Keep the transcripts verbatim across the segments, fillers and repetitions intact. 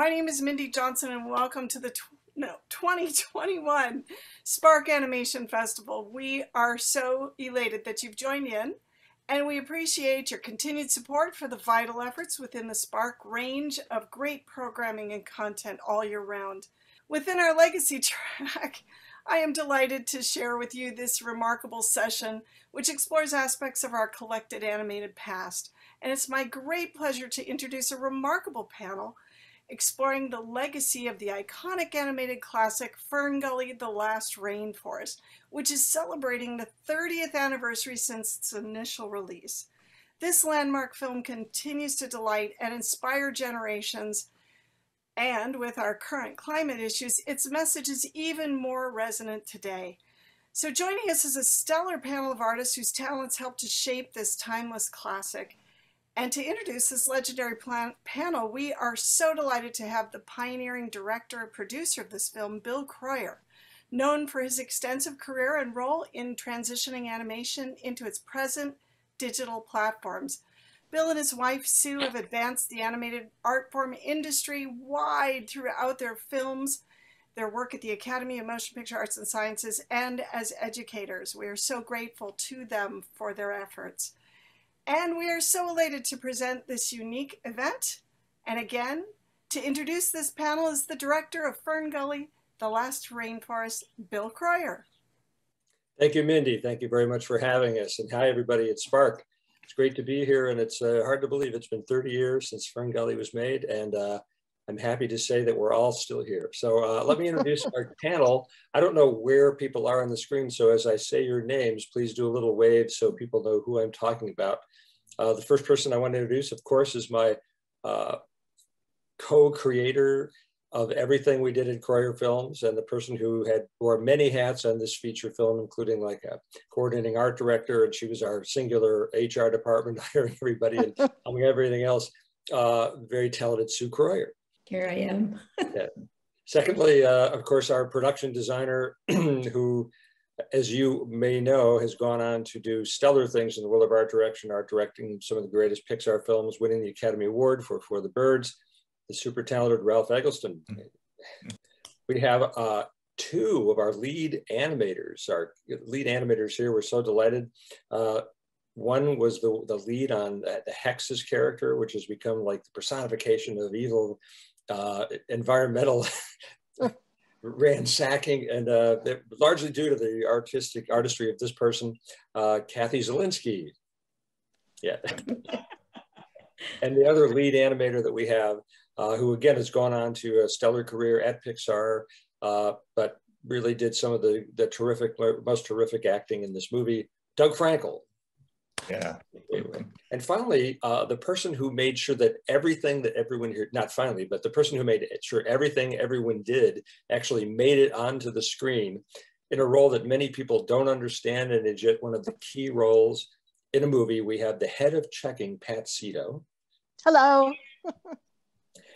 my name is Mindy Johnson, and welcome to the tw no, twenty twenty-one Spark Animation Festival. We are so elated that you've joined in, and we appreciate your continued support for the vital efforts within the Spark range of great programming and content all year round. Within our legacy track, I am delighted to share with you this remarkable session, which explores aspects of our collected animated past. And it's my great pleasure to introduce a remarkable panel exploring the legacy of the iconic animated classic FernGully: The Last Rainforest, which is celebrating the thirtieth anniversary since its initial release. This landmark film continues to delight and inspire generations, and with our current climate issues, its message is even more resonant today. So joining us is a stellar panel of artists whose talents help to shape this timeless classic. And to introduce this legendary plan panel, we are so delighted to have the pioneering director and producer of this film, Bill Kroyer. Known for his extensive career and role in transitioning animation into its present digital platforms, Bill and his wife, Sue, have advanced the animated art form industry wide throughout their films, their work at the Academy of Motion Picture Arts and Sciences, and as educators. We are so grateful to them for their efforts. And we are so elated to present this unique event. And again, to introduce this panel is the director of FernGully: The Last Rainforest, Bill Kroyer. Thank you, Mindy. Thank you very much for having us. And hi, everybody at Spark. It's great to be here. And it's uh, hard to believe it's been thirty years since FernGully was made. And uh, I'm happy to say that we're all still here. So uh, let me introduce our panel. I don't know where people are on the screen, so as I say your names, please do a little wave so people know who I'm talking about. Uh, the first person I want to introduce, of course, is my uh, co-creator of everything we did at Kroyer Films, and the person who had wore many hats on this feature film, including like a coordinating art director, and she was our singular H R department, hiring everybody and among everything else. Uh, very talented Sue Kroyer. Here I am. Yeah. Secondly, uh, of course, our production designer, who, as you may know, has gone on to do stellar things in the world of art direction, art directing some of the greatest Pixar films, winning the Academy Award for For the Birds, the super talented Ralph Eggleston. We have uh, two of our lead animators. Our lead animators here, we're so delighted. Uh, One was the, the lead on the, the Hex's character, which has become like the personification of evil, uh, environmental ransacking, and uh, largely due to the artistic artistry of this person, uh, Kathy Zielinski. Yeah. And the other lead animator that we have, uh, who again has gone on to a stellar career at Pixar, uh, but really did some of the, the terrific, most terrific acting in this movie, Doug Frankel. Yeah. And finally, uh, the person who made sure that everything that everyone here, not finally, but the person who made sure everything everyone did actually made it onto the screen in a role that many people don't understand, and is yet one of the key roles in a movie. We have the head of checking, Pat Sito. Hello.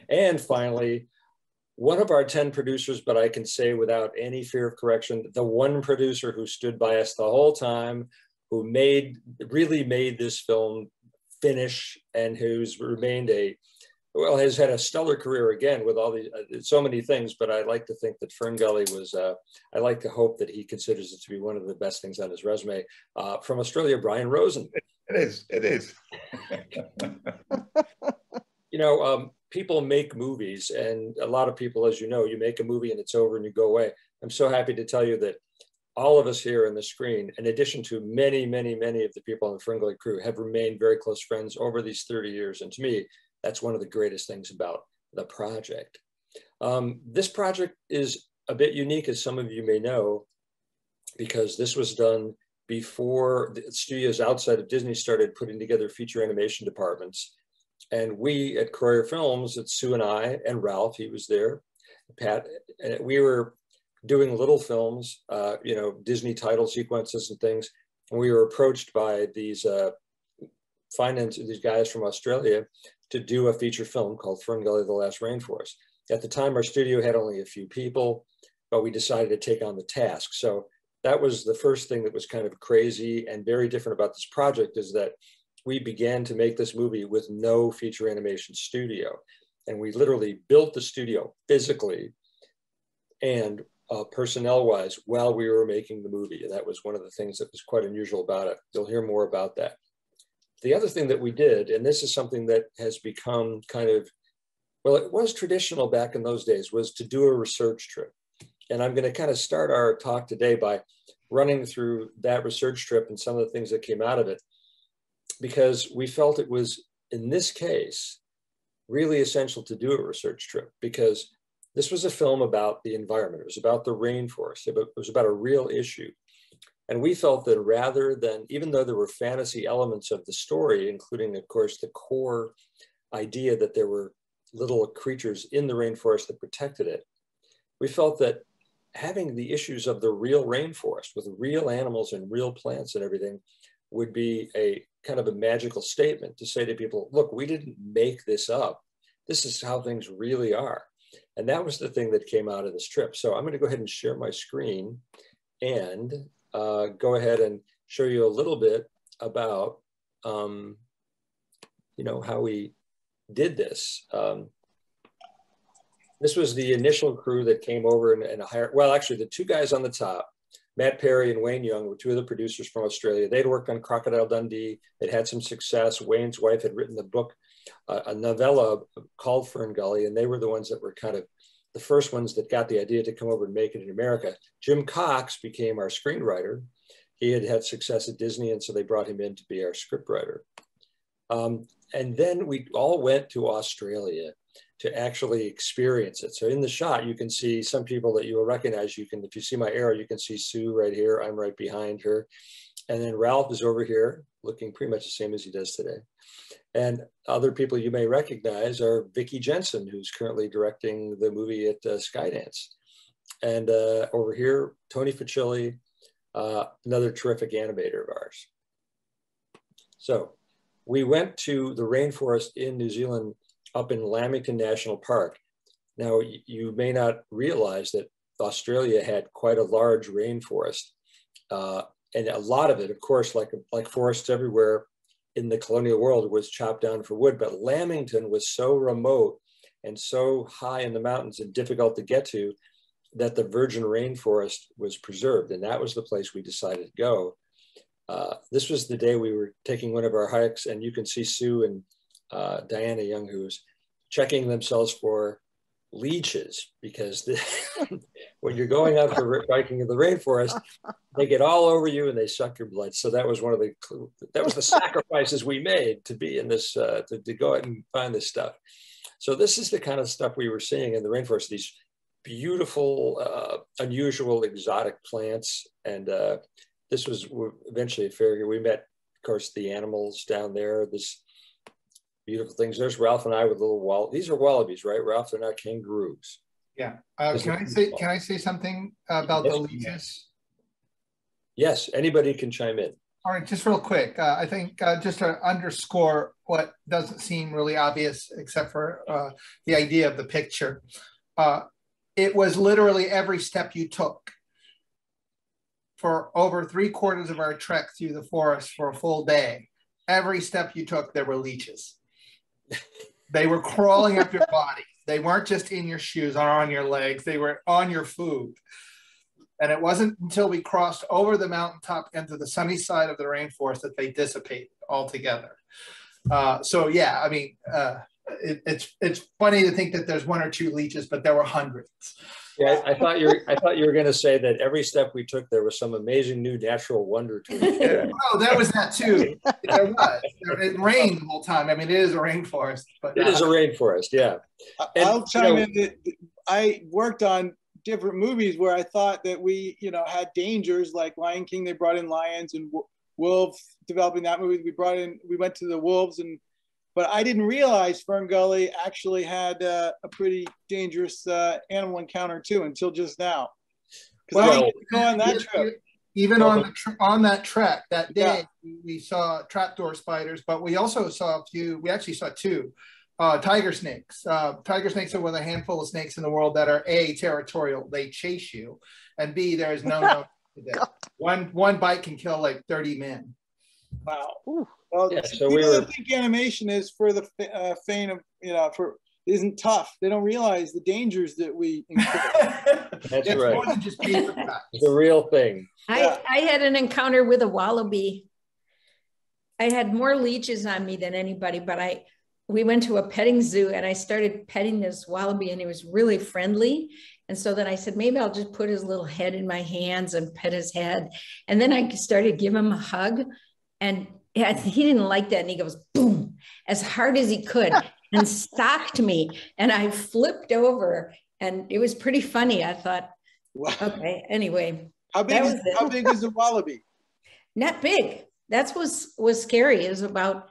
And finally, one of our ten producers, but I can say without any fear of correction, the one producer who stood by us the whole time, who made, really made this film finish, and who's remained a, well, has had a stellar career again with all these, uh, so many things, but I like to think that FernGully was, uh, I like to hope that he considers it to be one of the best things on his resume. Uh, from Australia, Brian Rosen. It is, it is. You know, um, people make movies, and a lot of people, as you know, you make a movie and it's over and you go away. I'm so happy to tell you that all of us here on the screen, in addition to many, many, many of the people on the FernGully crew, have remained very close friends over these thirty years. And to me, that's one of the greatest things about the project. Um, this project is a bit unique, as some of you may know, because this was done before the studios outside of Disney started putting together feature animation departments. And we at Kroyer Films, it's Sue and I, and Ralph, he was there, Pat, we were doing little films, uh, you know, Disney title sequences and things. And we were approached by these uh, finance, these guys from Australia, to do a feature film called FernGully: The Last Rainforest. At the time, our studio had only a few people, but we decided to take on the task. So that was the first thing that was kind of crazy and very different about this project, is that we began to make this movie with no feature animation studio. And we literally built the studio physically and uh, personnel-wise while we were making the movie. And that was one of the things that was quite unusual about it. You'll hear more about that. The other thing that we did, and this is something that has become kind of, well, it was traditional back in those days, was to do a research trip. And I'm going to kind of start our talk today by running through that research trip and some of the things that came out of it, because we felt it was, in this case, really essential to do a research trip, because this was a film about the environment. It was about the rainforest. It was about a real issue. And we felt that rather than, even though there were fantasy elements of the story, including, of course, the core idea that there were little creatures in the rainforest that protected it, we felt that having the issues of the real rainforest with real animals and real plants and everything would be a kind of a magical statement to say to people, look, we didn't make this up. This is how things really are. And that was the thing that came out of this trip. So I'm going to go ahead and share my screen and uh, go ahead and show you a little bit about, um, you know, how we did this. Um, this was the initial crew that came over and, and hired, well, actually the two guys on the top, Matt Perry and Wayne Young, were two of the producers from Australia. They'd worked on Crocodile Dundee. They'd had some success. Wayne's wife had written the book, uh, a novella called FernGully, and they were the ones that were kind of the first ones that got the idea to come over and make it in America. Jim Cox became our screenwriter. He had had success at Disney, and so they brought him in to be our scriptwriter. Um, and then we all went to Australia to actually experience it. So in the shot, you can see some people that you will recognize. You can, if you see my arrow, you can see Sue right here. I'm right behind her. And then Ralph is over here looking pretty much the same as he does today. And other people you may recognize are Vicki Jensen, who's currently directing the movie at uh, Skydance. And uh, over here, Tony Faccioli, uh, another terrific animator of ours. So we went to the rainforest in New Zealand up in Lamington National Park. Now, you may not realize that Australia had quite a large rainforest. Uh, and a lot of it, of course, like, like forests everywhere in the colonial world, was chopped down for wood, but Lamington was so remote and so high in the mountains and difficult to get to that the virgin rainforest was preserved. And that was the place we decided to go. Uh, this was the day we were taking one of our hikes, and you can see Sue and Uh, Diana Young, who's checking themselves for leeches, because the, when you're going out for biking in the rainforest, they get all over you and they suck your blood. So that was one of the that was the sacrifices we made to be in this uh, to, to go out and find this stuff. So this is the kind of stuff we were seeing in the rainforest: these beautiful, uh, unusual, exotic plants. And uh, this was eventually a fair. We met, of course, the animals down there. This. Beautiful things. There's Ralph and I with little wall. These are wallabies, right, Ralph? They're not kangaroos. Yeah. Uh, can I say? Can I say something about the leeches? Yes. Anybody can chime in. All right. Just real quick. Uh, I think uh, just to underscore what doesn't seem really obvious, except for uh, the idea of the picture. Uh, it was literally every step you took for over three quarters of our trek through the forest for a full day. Every step you took, there were leeches. They were crawling up your body. They weren't just in your shoes or on your legs. They were on your food. And it wasn't until we crossed over the mountaintop into the sunny side of the rainforest that they dissipated altogether. Uh, so yeah, I mean, uh, it, it's it's funny to think that there's one or two leeches, but there were hundreds. Yeah, I, I thought you were, I thought you were going to say that every step we took, there was some amazing new natural wonder to it. Oh, there was that too. There was. It rained the whole time. I mean, it is a rainforest. But it is a rainforest, yeah. And, I'll chime you know, in. That I worked on different movies where I thought that we, you know, had dangers like Lion King. They brought in lions and wolves. Developing that movie, we brought in. We went to the wolves, and but I didn't realize FernGully actually had uh, a pretty dangerous uh, animal encounter too until just now. Well, I didn't go on that trip. Even on the tr on that trek that day, yeah. We saw trapdoor spiders, but we also saw a few. We actually saw two uh, tiger snakes. Uh, tiger snakes are one of the handful of snakes in the world that are A, territorial. They chase you, and B, there is no no one one bite can kill like thirty men. Wow. Ooh. Well, yeah, so we were, I think animation is for the uh, faint of, you know, for isn't tough. They don't realize the dangers that we incur. That's, That's right. More than just paper cuts. It's a real thing. I, yeah. I had an encounter with a wallaby. I had more leeches on me than anybody, but I we went to a petting zoo and I started petting this wallaby and he was really friendly. And so then I said, maybe I'll just put his little head in my hands and pet his head. And then I started giving him a hug and he didn't like that. And he goes, boom, as hard as he could. And socked me and I flipped over and it was pretty funny. I thought, wow. Okay, anyway. How big, is, how big is a wallaby? Not big. That's what was scary. It was about,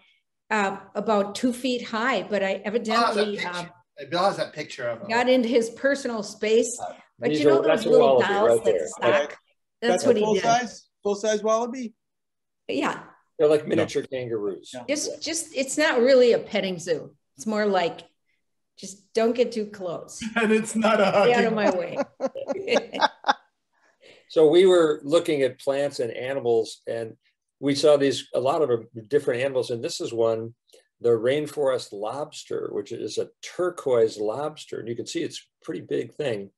uh, about two feet high, but I evidently uh, Bill has that picture of him. Got into his personal space. Uh, but you know those little dolls that sock? That's what he did. Full size wallaby? Yeah. They're like miniature kangaroos. Yeah. Just, just, it's not really a petting zoo. It's more like, just don't get too close. And it's not a hug. Get out of my way. So we were looking at plants and animals, and we saw these, a lot of different animals. And this is one, the rainforest lobster, which is a turquoise lobster. And you can see it's a pretty big thing.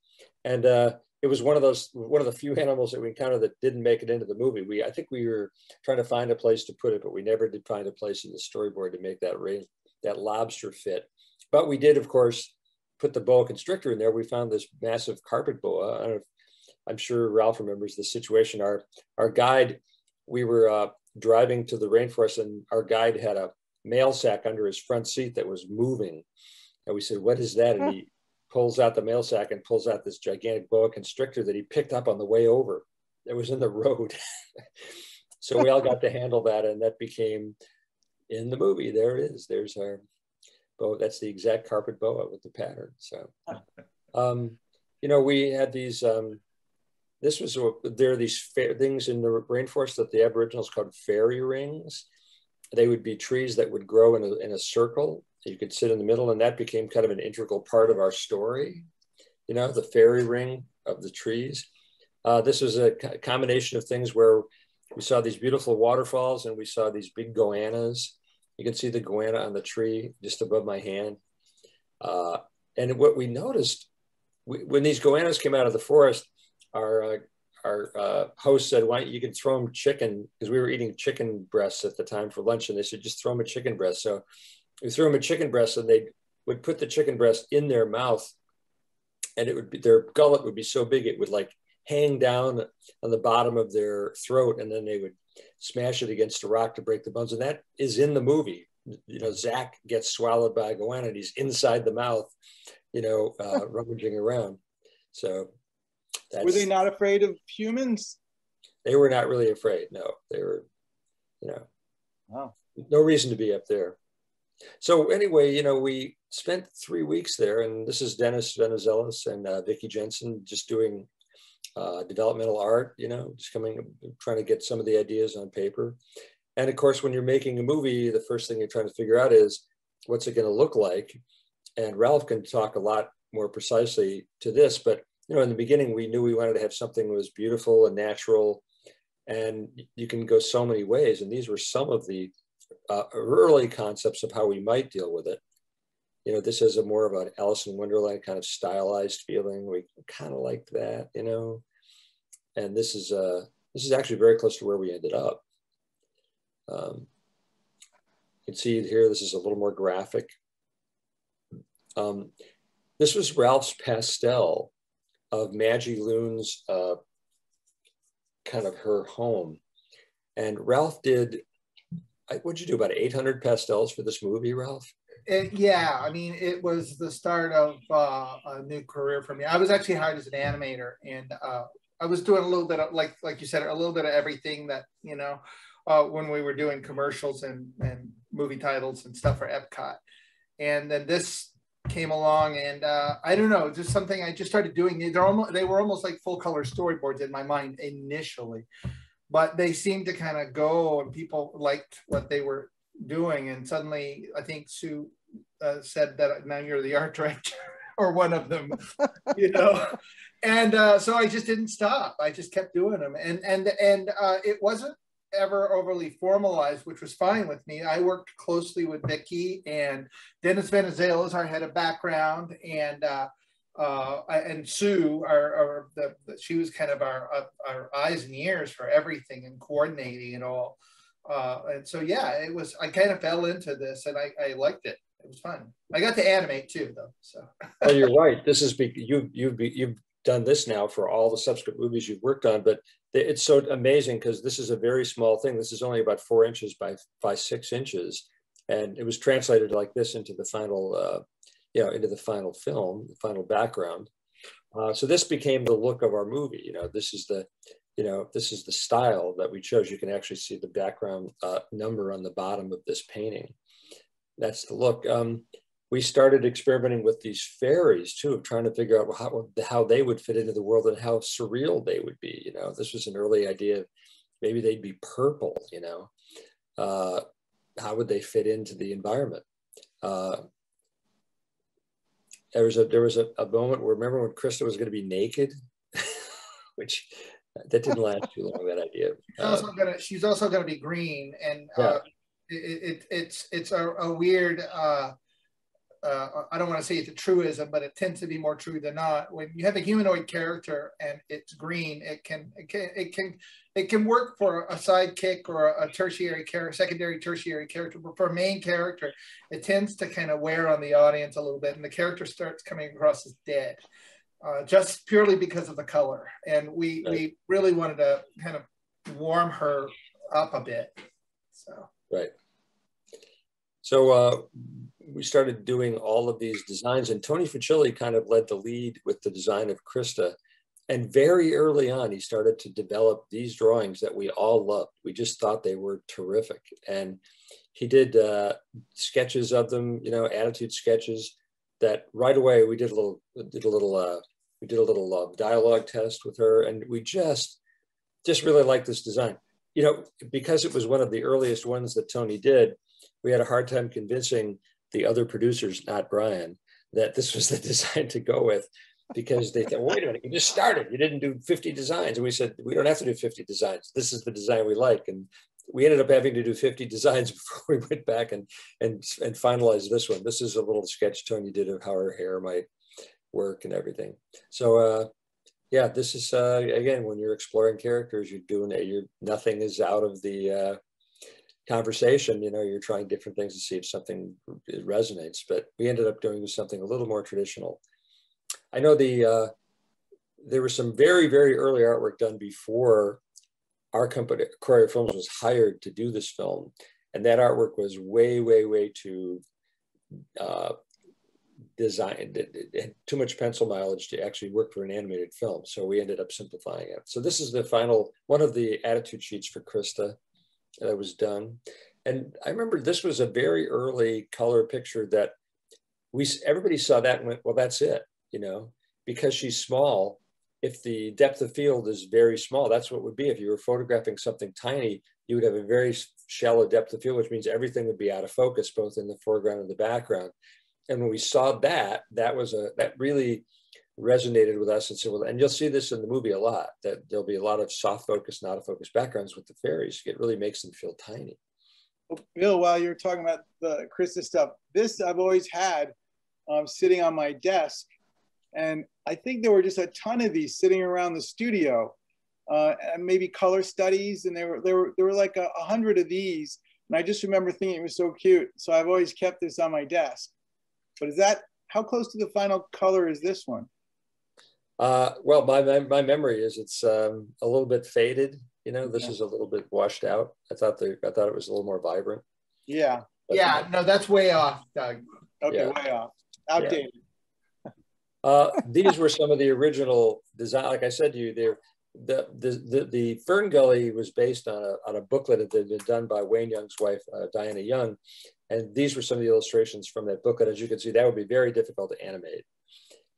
And uh, it was one of those, one of the few animals that we encountered that didn't make it into the movie. We, I think we were trying to find a place to put it, but we never did find a place in the storyboard to make that rain. that lobster fit. But we did, of course, put the boa constrictor in there. We found this massive carpet boa. I don't know if, I'm sure Ralph remembers the situation. Our, our guide, we were uh, driving to the rainforest and our guide had a mail sack under his front seat that was moving. And we said, what is that? And he pulls out the mail sack and pulls out this gigantic boa constrictor that he picked up on the way over. It was in the road. So we all got to handle that, and that became in the movie. There it is. There's our boa. That's the exact carpet boa with the pattern. So, um, you know, we had these, um, this was, a, there are these things in the rainforest that the Aboriginals called fairy rings. They would be trees that would grow in a, in a circle. You could sit in the middle, and that became kind of an integral part of our story. You know, the fairy ring of the trees. Uh, this was a combination of things where we saw these beautiful waterfalls and we saw these big goannas. You can see the goanna on the tree just above my hand. Uh, and what we noticed, we, when these goannas came out of the forest, our, uh, our uh, host said, why don't you can throw them chicken, because we were eating chicken breasts at the time for lunch, and they said, just throw them a chicken breast. So we threw them a chicken breast and they would put the chicken breast in their mouth, and it would be, their gullet would be so big, it would like hang down on the bottom of their throat, and then they would smash it against a rock to break the bones. And that is in the movie. You know, Zach gets swallowed by a goanna and he's inside the mouth, you know, uh, rummaging around. So that's, were they not afraid of humans? They were not really afraid. No, they were, you know, wow. No reason to be up there. So anyway, you know, we spent three weeks there, and this is Dennis Venizelos and uh, Vicki Jensen just doing Uh, developmental art, you know, just coming, trying to get some of the ideas on paper. And of course, when you're making a movie, the first thing you're trying to figure out is, what's it going to look like? And Ralph can talk a lot more precisely to this, but, you know, in the beginning, we knew we wanted to have something that was beautiful and natural, and you can go so many ways. And these were some of the uh, early concepts of how we might deal with it. You know, this is a more of an Alice in Wonderland kind of stylized feeling. We kind of liked that, you know. And this is uh, this is actually very close to where we ended up. Um, you can see here, this is a little more graphic. Um, this was Ralph's pastel of Maggie Loon's uh, kind of her home. And Ralph did, what'd you do, about eight hundred pastels for this movie, Ralph? It, yeah, I mean, it was the start of uh, a new career for me. I was actually hired as an animator, and uh, I was doing a little bit of, like like you said, a little bit of everything that, you know, uh, when we were doing commercials and, and movie titles and stuff for Epcot. And then this came along, and uh, I don't know, just something I just started doing. They're almost, they were almost like full-color storyboards in my mind initially, but they seemed to kind of go, and people liked what they were doing, and suddenly I think Sue uh, said that now you're the art director or one of them, you know. And uh, so I just didn't stop. I just kept doing them, and and and uh, it wasn't ever overly formalized, which was fine with me. I worked closely with Vicki and Dennis Venizelos, our head of background, and uh, uh, and Sue, our, our the, the, she was kind of our, our eyes and ears for everything and coordinating it all. Uh, and so, yeah, it was, I kind of fell into this and I, I liked it. It was fun. I got to animate too, though. So well, you're right. This is, be, you, you've, be, you've done this now for all the subsequent movies you've worked on, but it's so amazing because this is a very small thing. This is only about four inches by, by six inches. And it was translated like this into the final, uh, you know, into the final film, the final background. Uh, so this became the look of our movie. You know, this is the, you know, this is the style that we chose. You can actually see the background uh, number on the bottom of this painting. That's the look. Um, we started experimenting with these fairies too, of trying to figure out how, how they would fit into the world and how surreal they would be. You know, this was an early idea of maybe they'd be purple, you know, uh, how would they fit into the environment? Uh, there was a, there was a, a moment where, remember when Krista was going to be naked, which that didn't last too long, that idea. She's um, also gonna, she's also going to be green, and yeah. uh, it, it, it's it's a, a weird, uh, uh, I don't want to say it's a truism, but it tends to be more true than not. When you have a humanoid character and it's green, it can it can it can, it can work for a sidekick or a tertiary character, secondary tertiary character, but for a main character, it tends to kind of wear on the audience a little bit, and the character starts coming across as dead. Uh, just purely because of the color. And we, right. we really wanted to kind of warm her up a bit, so. Right. So uh, we started doing all of these designs, and Tony Faccioli kind of led the lead with the design of Krista. And very early on, he started to develop these drawings that we all loved. We just thought they were terrific. And he did uh, sketches of them, you know, attitude sketches that right away we did a little, did a little, uh, we did a little uh, dialogue test with her, and we just, just really liked this design. You know, because it was one of the earliest ones that Tony did, we had a hard time convincing the other producers, not Brian, that this was the design to go with, because they thought, wait a minute, you just started, you didn't do fifty designs. And we said, we don't have to do fifty designs. This is the design we like. And we ended up having to do fifty designs before we went back and, and, and finalized this one. This is a little sketch Tony did of how her hair might work and everything. So uh, yeah, this is, uh, again, when you're exploring characters, you're doing it, you're, nothing is out of the uh, conversation. You know, you're trying different things to see if something resonates, but we ended up doing something a little more traditional. I know the, uh, there was some very, very early artwork done before our company, Kroyer Films, was hired to do this film, and that artwork was way, way, way too uh, designed. It, it had too much pencil mileage to actually work for an animated film, so we ended up simplifying it. So this is the final, one of the attitude sheets for Krista that was done. And I remember this was a very early color picture that we, everybody saw that and went, well, that's it, you know, because she's small. If the depth of field is very small, that's what it would be. If you were photographing something tiny, you would have a very shallow depth of field, which means everything would be out of focus, both in the foreground and the background. And when we saw that, that was a, that really resonated with us. And so, and you'll see this in the movie a lot, that there'll be a lot of soft focus and out of focus backgrounds with the fairies. It really makes them feel tiny. Well, Bill, while you're talking about the Krista stuff, this I've always had um, sitting on my desk. And I think there were just a ton of these sitting around the studio, uh, and maybe color studies. And there were, there were, there were like a, a hundred of these. And I just remember thinking it was so cute. So I've always kept this on my desk. But is that, how close to the final color is this one? Uh, well, my, my, my memory is it's um, a little bit faded. You know, this yeah. is a little bit washed out. I thought, the, I thought it was a little more vibrant. Yeah. But yeah, no, that's way off, Doug. Okay, yeah. way off. Outdated. Yeah. Uh, these were some of the original design. Like I said to you, there, the the the, the FernGully was based on a on a booklet that had been done by Wayne Young's wife, uh, Diana Young, and these were some of the illustrations from that booklet. As you can see, that would be very difficult to animate,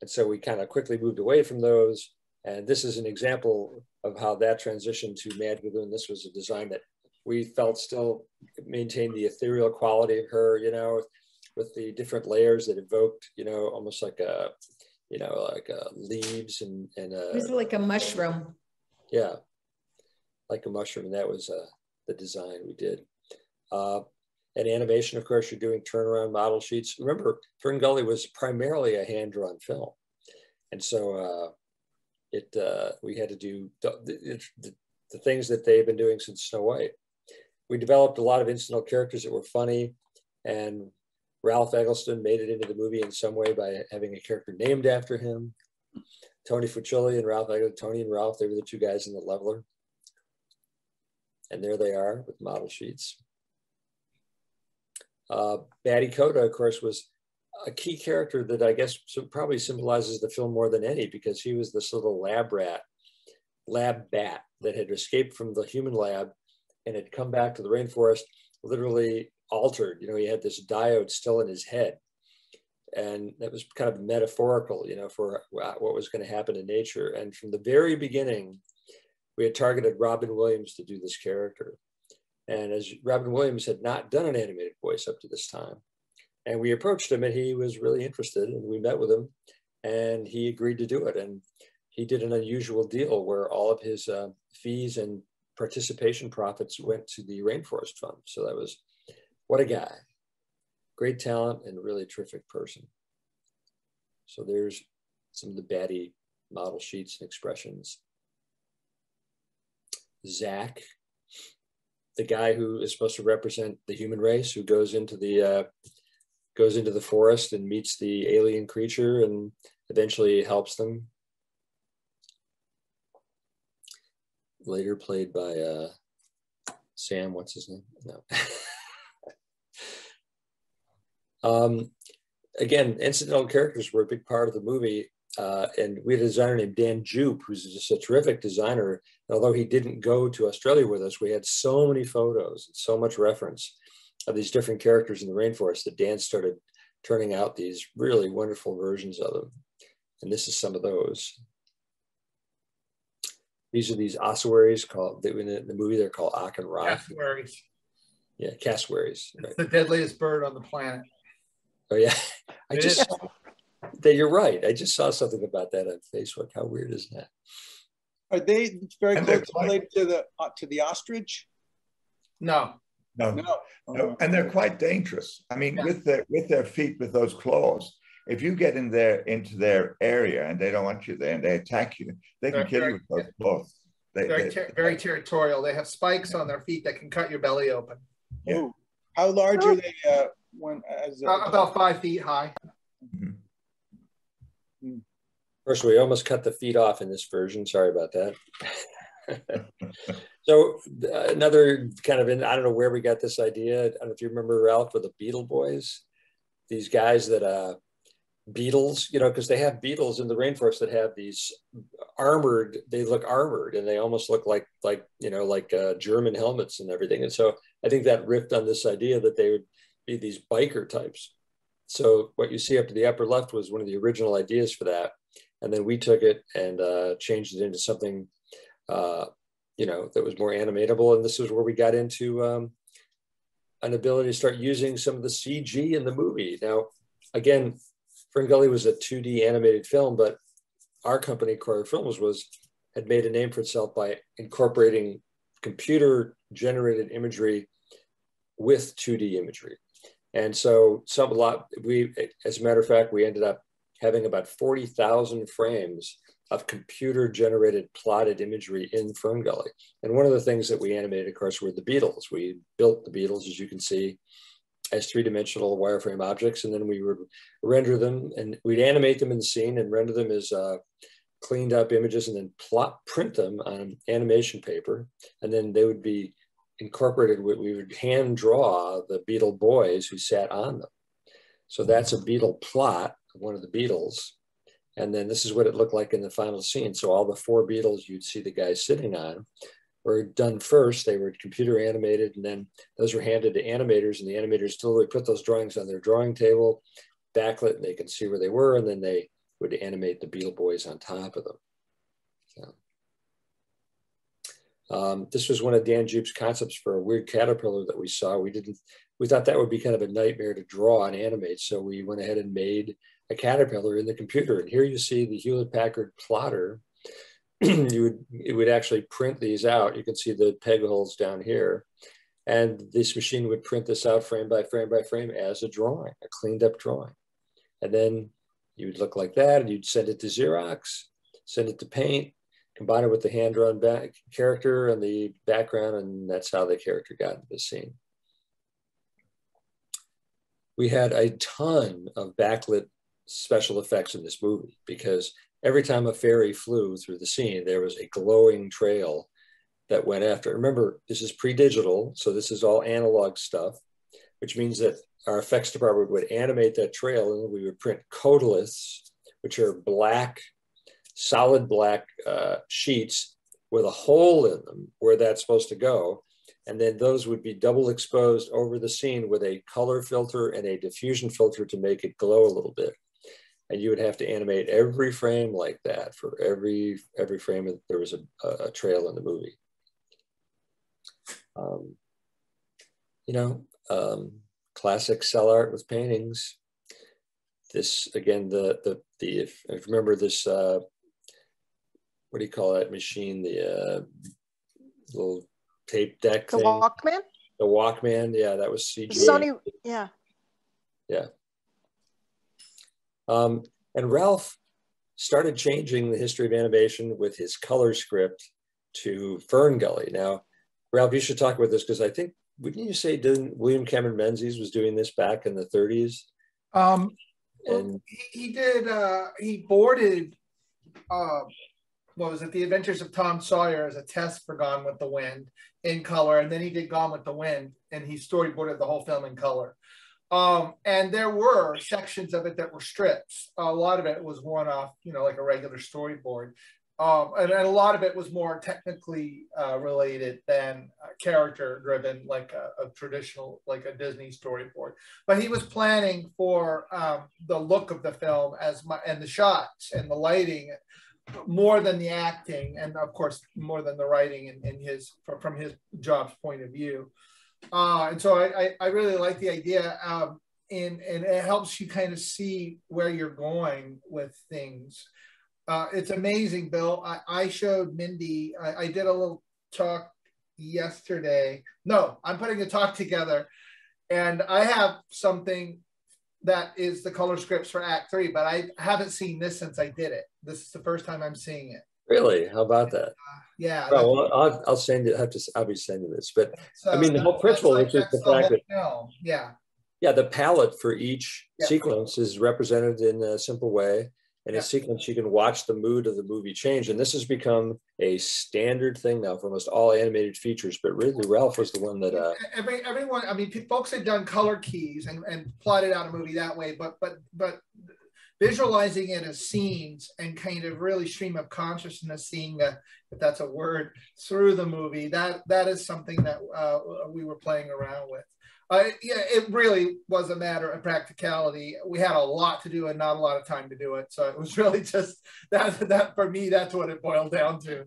and so we kind of quickly moved away from those. And this is an example of how that transitioned to Mad Galloon. This was a design that we felt still maintained the ethereal quality of her, you know, with the different layers that evoked, you know, almost like a you know, like uh, leaves and, and uh, it was like a mushroom. Yeah, like a mushroom. And that was, uh, the design we did. Uh, and animation, of course, you're doing turnaround model sheets. Remember, FernGully was primarily a hand-drawn film. And so uh, it uh, we had to do the, the, the things that they've been doing since Snow White. We developed a lot of incidental characters that were funny, and Ralph Eggleston made it into the movie in some way by having a character named after him. Tony Faccioli and Ralph Eggleston, Tony and Ralph, they were the two guys in the leveler. And there they are with model sheets. Uh, Batty Koda, of course, was a key character that I guess probably symbolizes the film more than any, because he was this little lab rat, lab bat that had escaped from the human lab and had come back to the rainforest literally altered. You know, he had this diode still in his head. And that was kind of metaphorical, you know, for what was going to happen in nature. And from the very beginning, we had targeted Robin Williams to do this character. And as Robin Williams had not done an animated voice up to this time, and we approached him and he was really interested, and we met with him and he agreed to do it. And he did an unusual deal where all of his uh, fees and participation profits went to the Rainforest Fund. So that was, what a guy. Great talent and really terrific person. So there's some of the Batty model sheets and expressions. Zach, the guy who is supposed to represent the human race, who goes into the, uh, goes into the forest and meets the alien creature and eventually helps them. Later played by uh, Sam, what's his name? No. um, again, incidental characters were a big part of the movie. Uh, and we had a designer named Dan Jupe, who's just a terrific designer. And although he didn't go to Australia with us, we had so many photos and so much reference of these different characters in the rainforest that Dan started turning out these really wonderful versions of them. And this is some of those. These are these ossuaries called, in the movie they're called Ack and Rock. Cassowaries. Yeah, cassowaries. Right. It's the deadliest bird on the planet. Oh yeah, I it just, that you're right. I just saw something about that on Facebook. How weird is that? Are they very close related to the, uh, to the ostrich? No. No. No. No. And they're quite dangerous. I mean, yeah. with, their, with their feet, with those claws, if you get in there into their area and they don't want you there and they attack you, they can they're kill very, you with those claws. They, very, ter very territorial. They have spikes yeah. on their feet that can cut your belly open. Yeah. Ooh. How large oh. are they? Uh, when, as a, uh, about five feet high. Mm-hmm. Mm. First, we almost cut the feet off in this version. Sorry about that. So uh, another kind of, in, I don't know where we got this idea. I don't know if you remember, Ralph, with the Beetle Boys, these guys that uh, beetles, you know, because they have beetles in the rainforest that have these armored, they look armored and they almost look like, like you know, like uh, German helmets and everything. And so I think that riffed on this idea that they would be these biker types. So what you see up to the upper left was one of the original ideas for that. And then we took it and uh, changed it into something, uh, you know, that was more animatable. And this is where we got into um, an ability to start using some of the C G in the movie. Now, again, FernGully was a two D animated film, but our company, Kroyer Films, was, had made a name for itself by incorporating computer-generated imagery with two D imagery. And so some a lot, we, as a matter of fact, we ended up having about forty thousand frames of computer generated plotted imagery in FernGully. And one of the things that we animated, of course, were the Beatles. We built the Beatles, as you can see, as three-dimensional wireframe objects, and then we would render them, and we'd animate them in the scene and render them as uh, cleaned up images, and then plot print them on animation paper, and then they would be incorporated, we would hand draw the Beetle Boys who sat on them. So that's a Beetle plot, one of the Beatles. And then this is what it looked like in the final scene. So all the four Beatles you'd see the guys sitting on were done first. They were computer animated, and then those were handed to animators, and the animators still put those drawings on their drawing table, backlit, and they could see where they were, and then they would animate the Beetle Boys on top of them. So. Um, this was one of Dan Jupe's concepts for a weird caterpillar that we saw. We didn't, we thought that would be kind of a nightmare to draw and animate. So we went ahead and made a caterpillar in the computer. And here you see the Hewlett Packard plotter you would, it would actually print these out. You can see the peg holes down here. And this machine would print this out frame by frame by frame as a drawing, a cleaned up drawing. And then you would look like that and you'd send it to Xerox, send it to paint, combine it with the hand-drawn back character and the background, and that's how the character got into the scene. We had a ton of backlit special effects in this movie because every time a fairy flew through the scene, there was a glowing trail that went after. Remember, this is pre-digital, so this is all analog stuff, which means that our effects department would animate that trail and we would print codoliths, which are black, solid black uh, sheets with a hole in them where that's supposed to go. And then those would be double exposed over the scene with a color filter and a diffusion filter to make it glow a little bit. And you would have to animate every frame like that for every, every frame there was a, a trail in the movie. Um, you know, um, classic cel art with paintings. This, again, the, the, the if, if you remember this, uh, what do you call that machine? The uh, little tape deck thing. The Walkman? The Walkman, yeah, that was C G I. Sony, yeah. Yeah. Um, and Ralph started changing the history of animation with his color script to FernGully. Now, Ralph, you should talk about this because I think, wouldn't you say, didn't William Cameron Menzies was doing this back in the thirties? Um, and he, he did, uh, he boarded, uh, what was it, The Adventures of Tom Sawyer as a test for Gone with the Wind in color, and then he did Gone with the Wind, and he storyboarded the whole film in color. Um, and there were sections of it that were strips. A lot of it was one-off, you know, like a regular storyboard. Um, and, and a lot of it was more technically uh, related than uh, character-driven, like a, a traditional, like a Disney storyboard. But he was planning for um, the look of the film as my, and the shots and the lighting more than the acting, and of course more than the writing in, in his from his job's point of view. Uh, and so I, I, I really like the idea, um, and, and it helps you kind of see where you're going with things. Uh, it's amazing, Bill. I, I showed Mindy, I, I did a little talk yesterday. No, I'm putting a talk together, and I have something that is the color scripts for Act Three, but I haven't seen this since I did it. This is the first time I'm seeing it. Really? How about that? Uh, yeah. Well, well I'll, I'll send it. Have to. I'll be sending this, but so, I mean, the whole principle is just the fact that film. yeah, yeah, the palette for each yeah. sequence is represented in a simple way, and yeah. in sequence you can watch the mood of the movie change, and this has become a standard thing now for almost all animated features. But really, Ralph was the one that uh, every everyone. I mean, folks had done color keys and and plotted out a movie that way, but but but. visualizing it as scenes and kind of really stream of consciousness, seeing that, if that's a word, through the movie, that that is something that uh, we were playing around with. Uh, yeah, it really was a matter of practicality. We had a lot to do and not a lot of time to do it. So it was really just that, that for me, that's what it boiled down to.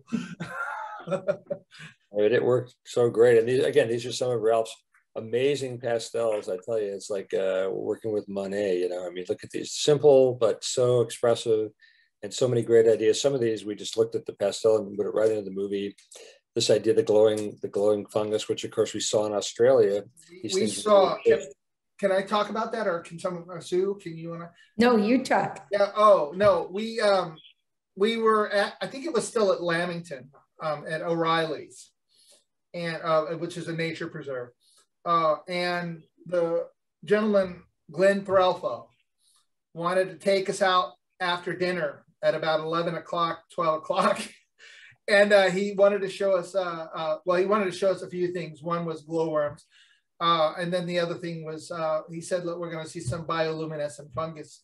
It worked so great. And these, again, these are some of Ralph's amazing pastels. I tell you, it's like uh, working with Monet, you know, I mean, look at these, simple, but so expressive and so many great ideas. Some of these, we just looked at the pastel and put it right into the movie. This idea, the glowing, the glowing fungus, which of course we saw in Australia. These we saw, can, can I talk about that, or can someone, or Sue, can you want to? No, you talk. Yeah, oh, no, we, um, we were at, I think it was still at Lamington um, at O'Reilly's, and uh, which is a nature preserve. Uh, and the gentleman, Glenn Perelfo, wanted to take us out after dinner at about eleven o'clock, twelve o'clock. And uh, he wanted to show us, uh, uh, well, he wanted to show us a few things. One was glowworms. Uh, and then the other thing was, uh, he said, look, we're going to see some bioluminescent fungus.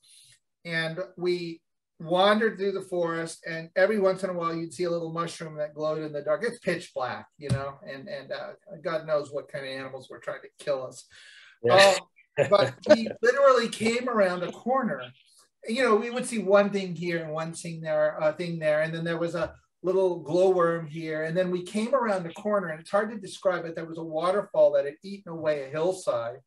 And we wandered through the forest, and every once in a while you'd see a little mushroom that glowed in the dark. It's pitch black, you know, and and uh, God knows what kind of animals were trying to kill us. Yeah. Um, but we literally came around a corner. You know, we would see one thing here and one thing there, uh, thing there, and then there was a little glowworm here, and then we came around a corner, and it's hard to describe it. There was a waterfall that had eaten away a hillside,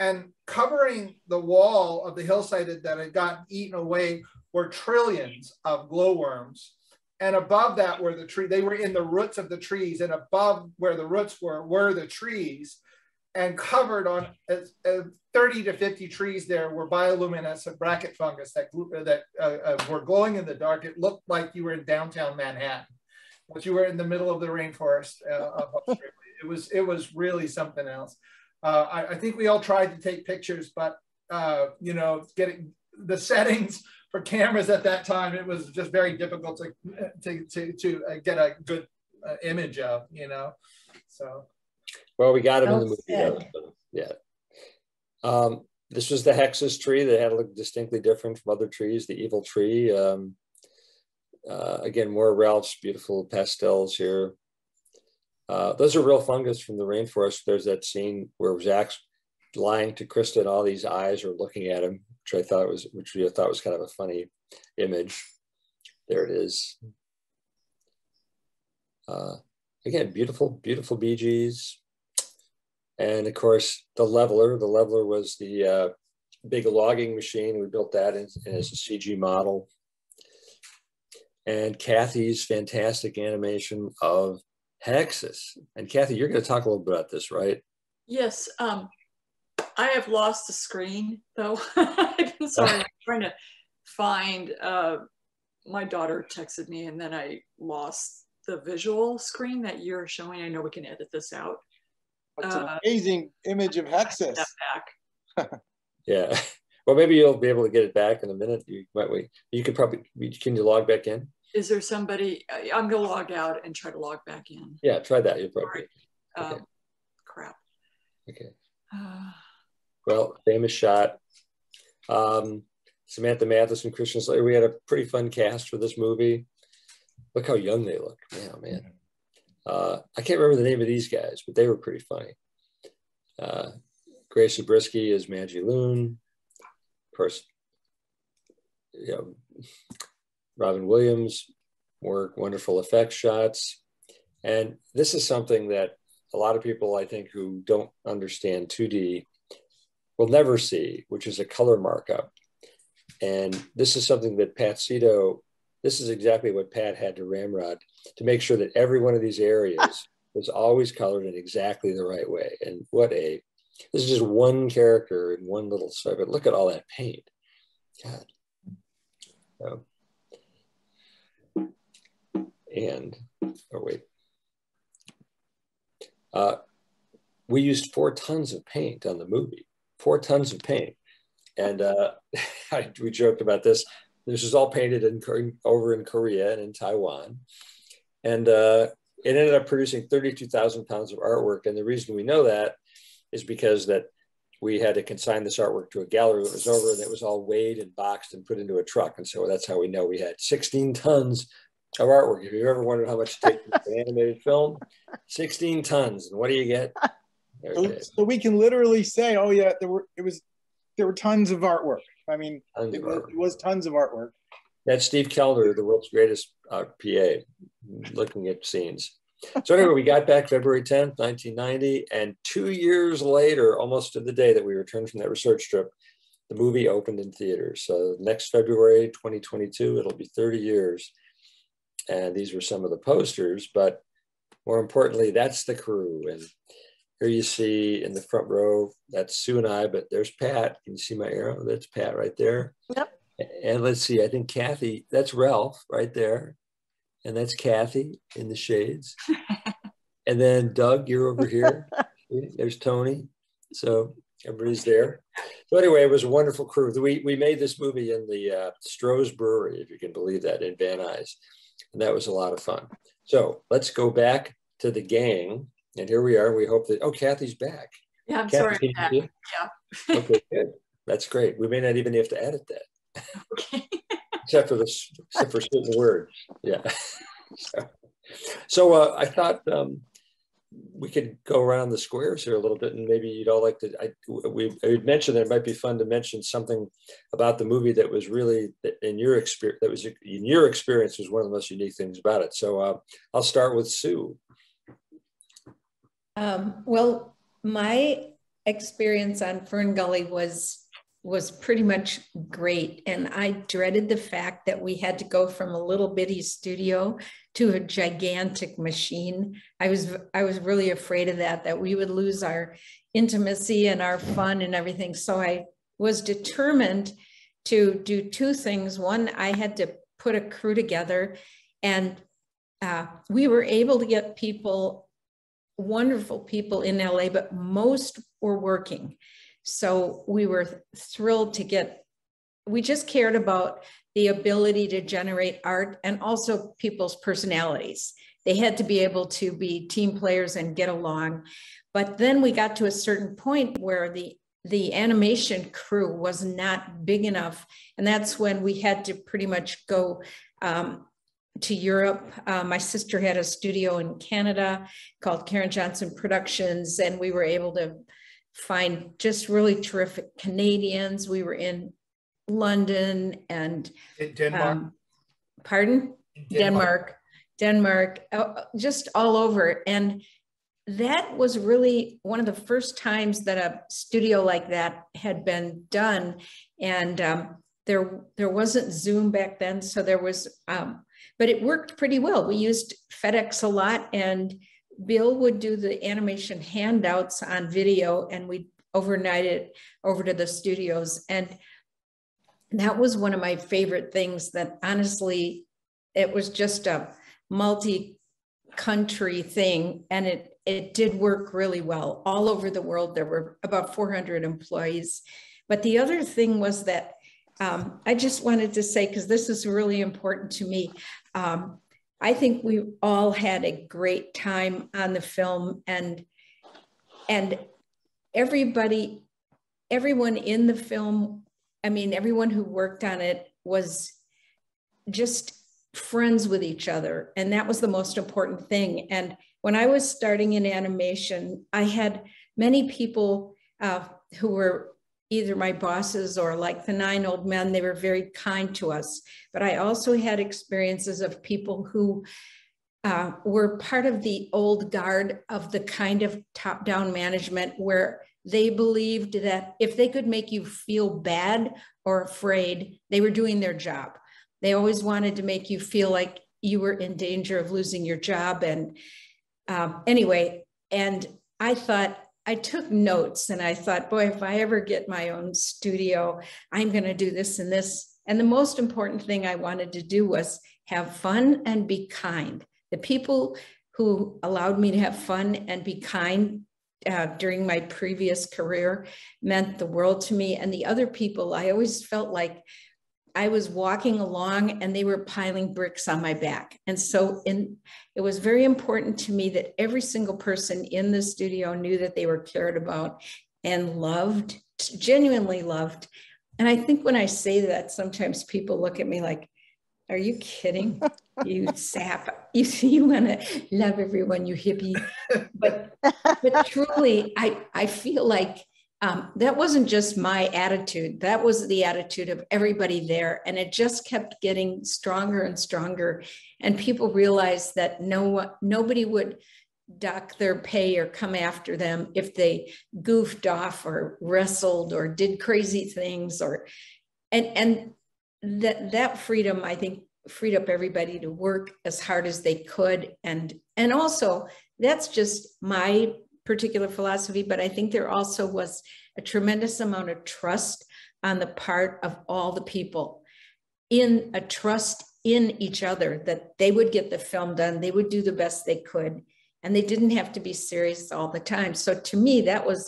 and covering the wall of the hillside that had gotten eaten away were trillions of glowworms And above that were the tree, they were in the roots of the trees, and above where the roots were, were the trees, and covered on uh, thirty to fifty trees there were bioluminescent bracket fungus that, that uh, were glowing in the dark. It looked like you were in downtown Manhattan, but you were in the middle of the rainforest uh, of Australia. It was, it was really something else. Uh, I, I think we all tried to take pictures, but uh, you know, getting the settings for cameras at that time, it was just very difficult to to to, to get a good uh, image of, you know. So, well, we got him in the movie. Though, so, yeah, um, this was the Hexus tree that had looked distinctly different from other trees, the evil tree. Um, uh, again, more Ralph's beautiful pastels here. Uh, those are real fungus from the rainforest. There's that scene where Zach's lying to Krista, and all these eyes are looking at him, which I thought was, which I thought was kind of a funny image. There it is. Uh, again, beautiful, beautiful Bee Gees, and of course the leveler. The leveler was the uh, big logging machine. We built that in, in as a C G model, and Kathy's fantastic animation of Hexus. And Kathy, you're going to talk a little bit about this, right? Yes. Um, I have lost the screen, though. I've been sorry, I'm trying to find, uh, my daughter texted me, and then I lost the visual screen that you're showing. I know we can edit this out. That's uh, an amazing image of Hexus. Back. Yeah. Well, maybe you'll be able to get it back in a minute. You might wait. You could probably, can you log back in? Is there somebody, I'm gonna log out and try to log back in. Yeah, try that, you're probably. Right. Okay. Um, crap. Okay. Uh, well, famous shot. Um, Samantha Mathis and Christian Slater, we had a pretty fun cast for this movie. Look how young they look, man, oh, man. Uh, I can't remember the name of these guys, but they were pretty funny. Uh, Grace Zabriskie is Mangie Loon. Of course, you know, Robin Williams, more wonderful effects shots. And this is something that a lot of people, I think, who don't understand two D will never see, which is a color markup. And this is something that Pat Sito, this is exactly what Pat had to ramrod to make sure that every one of these areas was always colored in exactly the right way. And what a, this is just one character in one little stuff, but look at all that paint. God. So, and, oh wait, uh, we used four tons of paint on the movie, four tons of paint. And uh, I, we joked about this. This was all painted in, over in Korea and in Taiwan. And uh, it ended up producing thirty-two thousand pounds of artwork. And the reason we know that is because that we had to consign this artwork to a gallery that was over, and it was all weighed and boxed and put into a truck. And so that's how we know we had sixteen tons of artwork. If you've ever wondered how much it takes to an animated film, sixteen tons. And what do you get? So, so we can literally say, "Oh yeah, there were it was, there were tons of artwork." I mean, it, artwork. it was tons of artwork. That's Steve Kellner, the world's greatest uh, P A, looking at scenes. So anyway, we got back February tenth, nineteen ninety, and two years later, almost to the day that we returned from that research trip, the movie opened in theaters. So next February twenty twenty-two, it'll be thirty years. And these were some of the posters, but more importantly, that's the crew. And here you see in the front row, that's Sue and I, but there's Pat. Can you see my arrow? That's Pat right there. Yep. And let's see, I think Kathy, that's Ralph right there. And that's Kathy in the shades. And then Doug, you're over here. There's Tony. So everybody's there. So anyway, it was a wonderful crew. We, we made this movie in the uh, Stroh's Brewery, if you can believe that, in Van Nuys. And that was a lot of fun. So let's go back to the gang. And here we are. We hope that, oh, Kathy's back. Yeah, I'm Kathy, sorry. I'm yeah. Okay, good. That's great. We may not even have to edit that. Okay. Except for this, except for certain words. Yeah. So, so uh, I thought um, we could go around the squares here a little bit, and maybe you'd all like to, I, we I would mention that it might be fun to mention something about the movie that was really in your experience, that was in your experience was one of the most unique things about it. So uh, I'll start with Sue. Um, well, my experience on FernGully was was pretty much great. And I dreaded the fact that we had to go from a little bitty studio to a gigantic machine. I was, I was really afraid of that, that we would lose our intimacy and our fun and everything. So I was determined to do two things. One, I had to put a crew together, and uh, we were able to get people, wonderful people in L A, but most were working. So we were thrilled to get, we just cared about the ability to generate art and also people's personalities. They had to be able to be team players and get along. But then we got to a certain point where the, the animation crew was not big enough. And that's when we had to pretty much go um, to Europe. Uh, my sister had a studio in Canada called Karen Johnson Productions, and we were able to find just really terrific Canadians. We were in London and Denmark. Um, pardon? Denmark. Denmark, Denmark uh, just all over. And that was really one of the first times that a studio like that had been done. And um, there, there wasn't Zoom back then. So there was, um, but it worked pretty well. We used FedEx a lot, and Bill would do the animation handouts on video, and we'd overnight it over to the studios. And that was one of my favorite things, that honestly, it was just a multi-country thing, and it, it did work really well. All over the world, there were about four hundred employees. But the other thing was that um, I just wanted to say, because this is really important to me, um, I think we all had a great time on the film, and and everybody, everyone in the film, I mean, everyone who worked on it was just friends with each other. And that was the most important thing. And when I was starting in animation, I had many people uh, who were either my bosses or like the nine old men. They were very kind to us. But I also had experiences of people who uh, were part of the old guard of the kind of top-down management where they believed that if they could make you feel bad or afraid, they were doing their job. They always wanted to make you feel like you were in danger of losing your job. And um, anyway, and I thought, I took notes and I thought, boy, if I ever get my own studio, I'm going to do this and this. And the most important thing I wanted to do was have fun and be kind. The people who allowed me to have fun and be kind uh, during my previous career meant the world to me. And the other people, I always felt like I was walking along and they were piling bricks on my back. And so in, it was very important to me that every single person in the studio knew that they were cared about and loved, genuinely loved. And I think when I say that, sometimes people look at me like, are you kidding? You sap, you see, you want to love everyone, you hippie. But, but truly, I, I feel like Um, that wasn't just my attitude. That was the attitude of everybody there. And it just kept getting stronger and stronger. And people realized that no nobody would dock their pay or come after them if they goofed off or wrestled or did crazy things. Or and and that that freedom, I think, freed up everybody to work as hard as they could. And and also, that's just my particular philosophy, but I think there also was a tremendous amount of trust on the part of all the people, in a trust in each other that they would get the film done, they would do the best they could, and they didn't have to be serious all the time. So to me, that was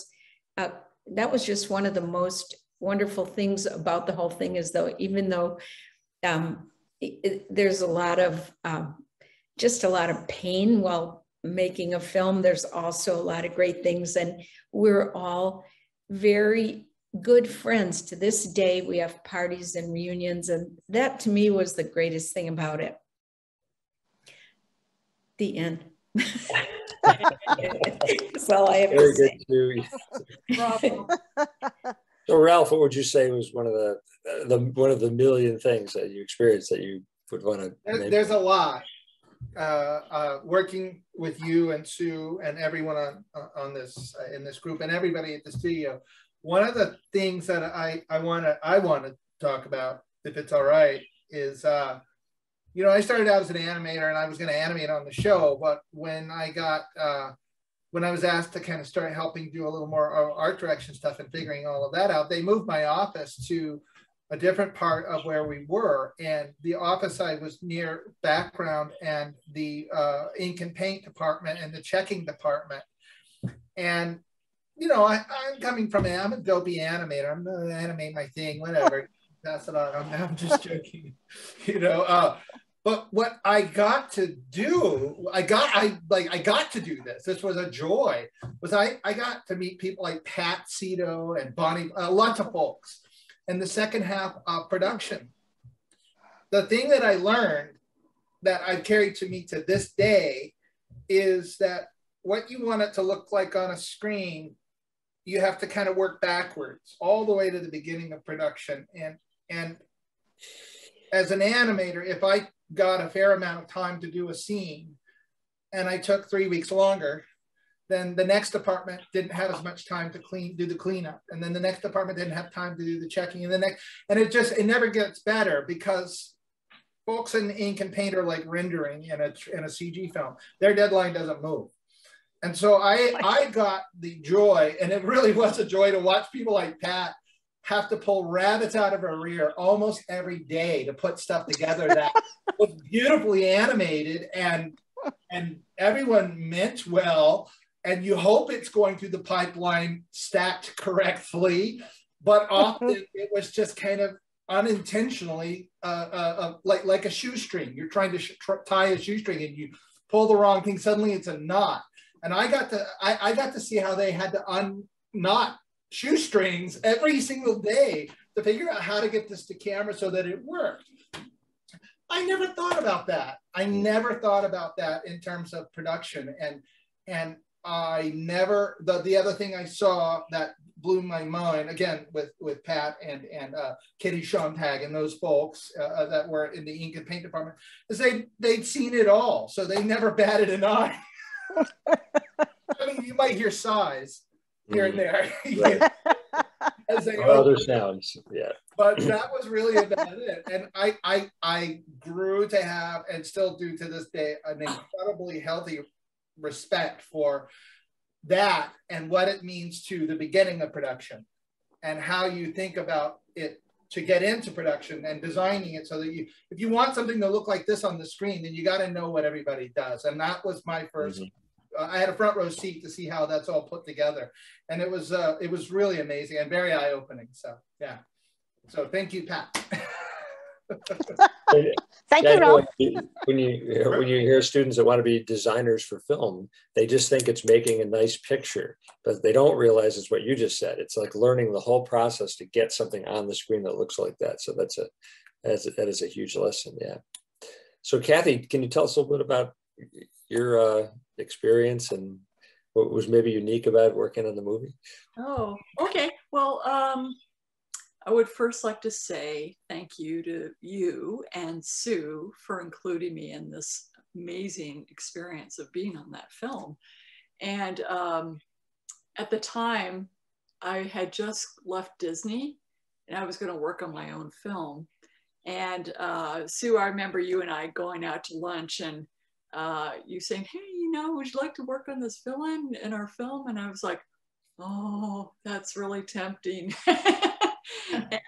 uh, that was just one of the most wonderful things about the whole thing, is though even though um, it, it, there's a lot of um, just a lot of pain while making a film, there's also a lot of great things, and we're all very good friends to this day. We have parties and reunions, and that to me was the greatest thing about it. The end. That's all I have very to good say. So, Ralph, what would you say was one of the, the one of the million things that you experienced that you would want to? There's, there's a lot. Uh, uh, working with you and Sue and everyone on on this uh, in this group and everybody at the studio One of the things that I, I want to I want to talk about, if it's all right, is, uh, you know, I started out as an animator and I was going to animate on the show, but when I got, uh, when I was asked to kind of start helping do a little more art direction stuff and figuring all of that out, they moved my office to a different part of where we were. And the office I was near background and the uh, ink and paint department and the checking department. And, you know, I, I'm coming from, I'm a dopey animator. I'm going to animate my thing, whatever. Pass it on. I'm, I'm just joking, you know. Uh, but what I got to do, I got, I like, I got to do this. This was a joy. Was I? I got to meet people like Pat Sito and Bonnie, uh, lots of folks, in the second half of production. The thing that I learned that I've carried to me to this day is that what you want it to look like on a screen, you have to kind of work backwards all the way to the beginning of production. And, and as an animator, if I got a fair amount of time to do a scene and I took three weeks longer, then the next department didn't have as much time to clean, do the cleanup. And then the next department didn't have time to do the checking, and the next, and it just, it never gets better, because folks in ink and paint are like rendering in a, in a C G film. Their deadline doesn't move. And so I, I got the joy, and it really was a joy to watch people like Pat have to pull rabbits out of her rear almost every day to put stuff together that was beautifully animated, and, and everyone meant well. And you hope it's going through the pipeline stacked correctly, but often it was just kind of unintentionally, uh, uh, uh, like like a shoestring. You're trying to sh tie a shoestring, and you pull the wrong thing. Suddenly, it's a knot. And I got to I, I got to see how they had to unknot shoestrings every single day to figure out how to get this to camera so that it worked. I never thought about that. I never thought about that in terms of production, and and. I never, the, the other thing I saw that blew my mind, again, with, with Pat and, and uh, Kitty Schontag and those folks uh, that were in the ink and paint department, is they, they'd seen it all. So they never batted an eye. I mean, you might hear sighs here mm. and there. Right. As they other sounds, yeah. But that was really about it. And I, I, I grew to have, and still do to this day, an incredibly healthy respect for that and what it means to the beginning of production and how you think about it to get into production and designing it so that you, if you want something to look like this on the screen, then you got to know what everybody does. And that was my first, mm-hmm. uh, I had a front row seat to see how that's all put together. And it was, uh, it was really amazing and very eye-opening. So, yeah. So thank you, Pat. Thank you, Ralph. When you when you hear students that want to be designers for film, they just think it's making a nice picture, but they don't realize it's what you just said. It's like learning the whole process to get something on the screen that looks like that. So that's a, that's a that is a huge lesson. Yeah. So Kathy, can you tell us a little bit about your uh, experience and what was maybe unique about working on the movie? Oh, okay. Well. Um... I would first like to say thank you to you and Sue for including me in this amazing experience of being on that film. And um, at the time, I had just left Disney and I was going to work on my own film. And uh, Sue, I remember you and I going out to lunch and uh, you saying, hey, you know, would you like to work on this villain in our film? And I was like, oh, that's really tempting.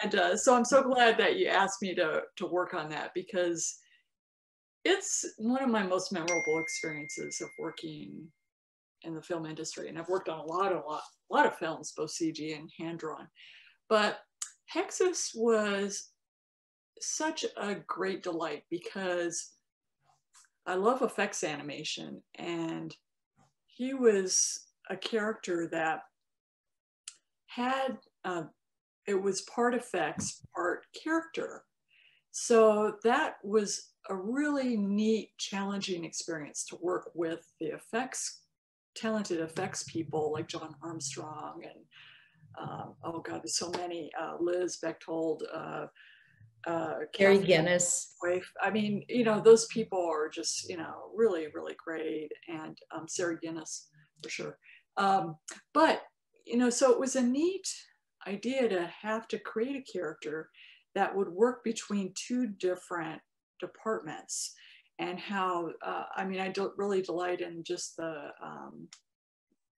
And uh, so I'm so glad that you asked me to, to work on that, because it's one of my most memorable experiences of working in the film industry. And I've worked on a lot, a lot, a lot of films, both C G and hand-drawn. But Hexus was such a great delight because I love effects animation. And he was a character that had... Uh, It was part effects, part character. So that was a really neat, challenging experience to work with the effects, talented effects people like John Armstrong and, um, oh God, there's so many, uh, Liz Bechtold, uh, uh, Carrie Guinness. I mean, you know, those people are just, you know, really, really great. And um, Sarah Guinness, for sure. Um, but, you know, so it was a neat idea to have to create a character that would work between two different departments, and how, uh, I mean, I don't really delight in just the, um,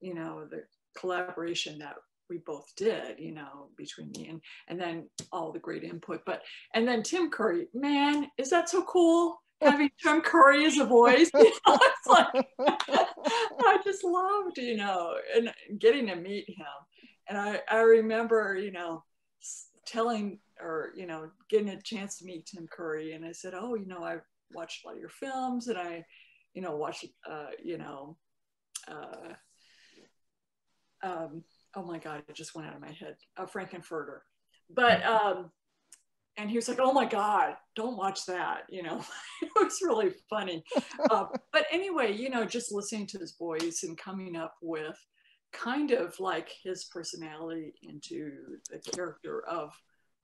you know, the collaboration that we both did, you know, between me and, and then all the great input. But, and then Tim Curry, man, is that so cool? Having Tim Curry as a voice, you know, it's like, I just loved, you know, and getting to meet him. And I, I remember, you know, telling, or, you know, getting a chance to meet Tim Curry. And I said, oh, you know, I've watched a lot of your films, and I, you know, watched, uh, you know, uh, um, oh my God, it just went out of my head, uh, Frankenfurter. But, um, and he was like, oh my God, don't watch that, you know. It was really funny. Uh, but anyway, you know, just listening to his voice and coming up with kind of like his personality into the character of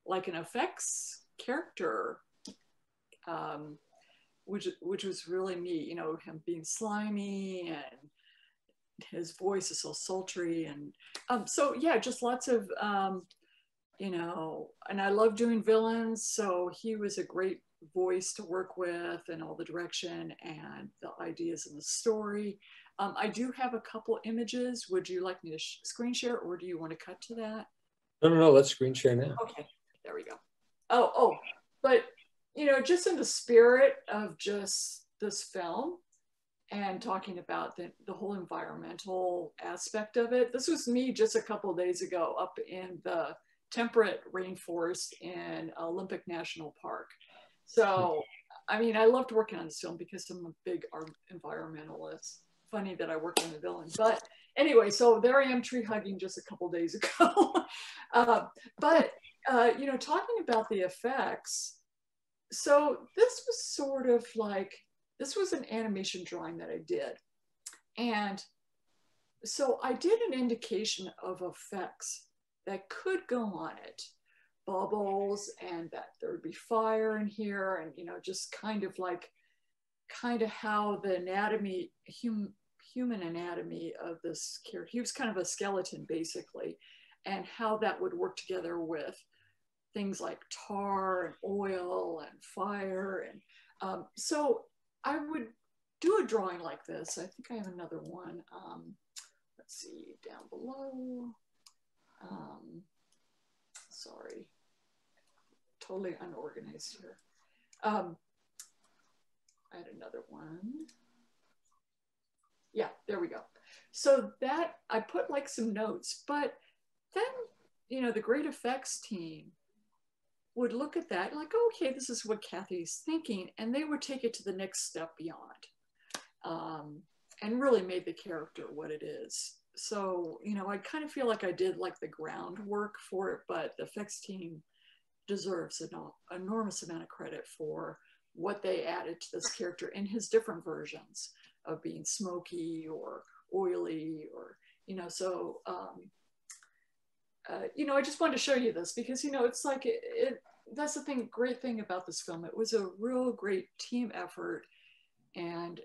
like an effects character, um, which, which was really neat, you know, him being slimy, and his voice is so sultry, and um, so yeah, just lots of, um, you know, and I love doing villains, so he was a great voice to work with, and all the direction and the ideas in the story. Um, I do have a couple images. Would you like me to sh screen share, or do you want to cut to that? No, no, no, let's screen share now. Okay, there we go. Oh, oh, but you know, just in the spirit of just this film, and talking about the, the whole environmental aspect of it. This was me just a couple of days ago up in the temperate rainforest in Olympic National Park. So, I mean, I loved working on this film because I'm a big environmentalist. Funny that I work on the villain, but anyway, so there I am tree hugging just a couple of days ago. uh, but, uh, you know, talking about the effects. So this was sort of like, this was an animation drawing that I did. And so I did an indication of effects that could go on it. Bubbles, and that there would be fire in here, and, you know, just kind of like, kind of how the anatomy, hum, human anatomy of this character, he was kind of a skeleton basically, and how that would work together with things like tar and oil and fire. And um, so, I would do a drawing like this. I think I have another one. Um, let's see, down below. Um, sorry, totally unorganized here. Um, I had another one. Yeah, there we go. So that, I put like some notes, but then, you know, the great effects team would look at that like, oh, okay, this is what Kathy's thinking. And they would take it to the next step beyond, um, and really made the character what it is. So, you know, I kind of feel like I did like the groundwork for it, but the effects team deserves an enormous amount of credit for what they added to this character in his different versions of being smoky or oily, or, you know, so, um, Uh, you know, I just wanted to show you this because, you know, it's like, it, it, that's the thing, great thing about this film. It was a real great team effort, and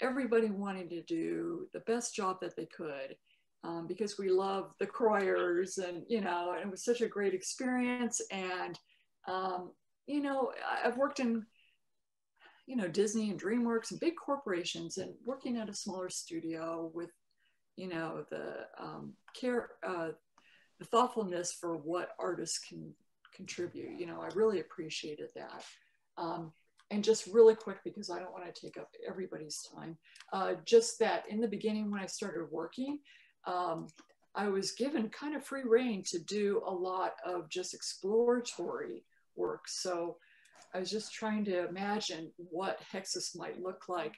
everybody wanted to do the best job that they could, um, because we love the Kroyers, and, you know, and it was such a great experience. And, um, you know, I've worked in, you know, Disney and DreamWorks and big corporations, and working at a smaller studio with, you know, the um, care, uh, the thoughtfulness for what artists can contribute. You know, I really appreciated that. Um, and just really quick, because I don't want to take up everybody's time, uh, just that in the beginning when I started working, um, I was given kind of free rein to do a lot of just exploratory work. So I was just trying to imagine what Hexus might look like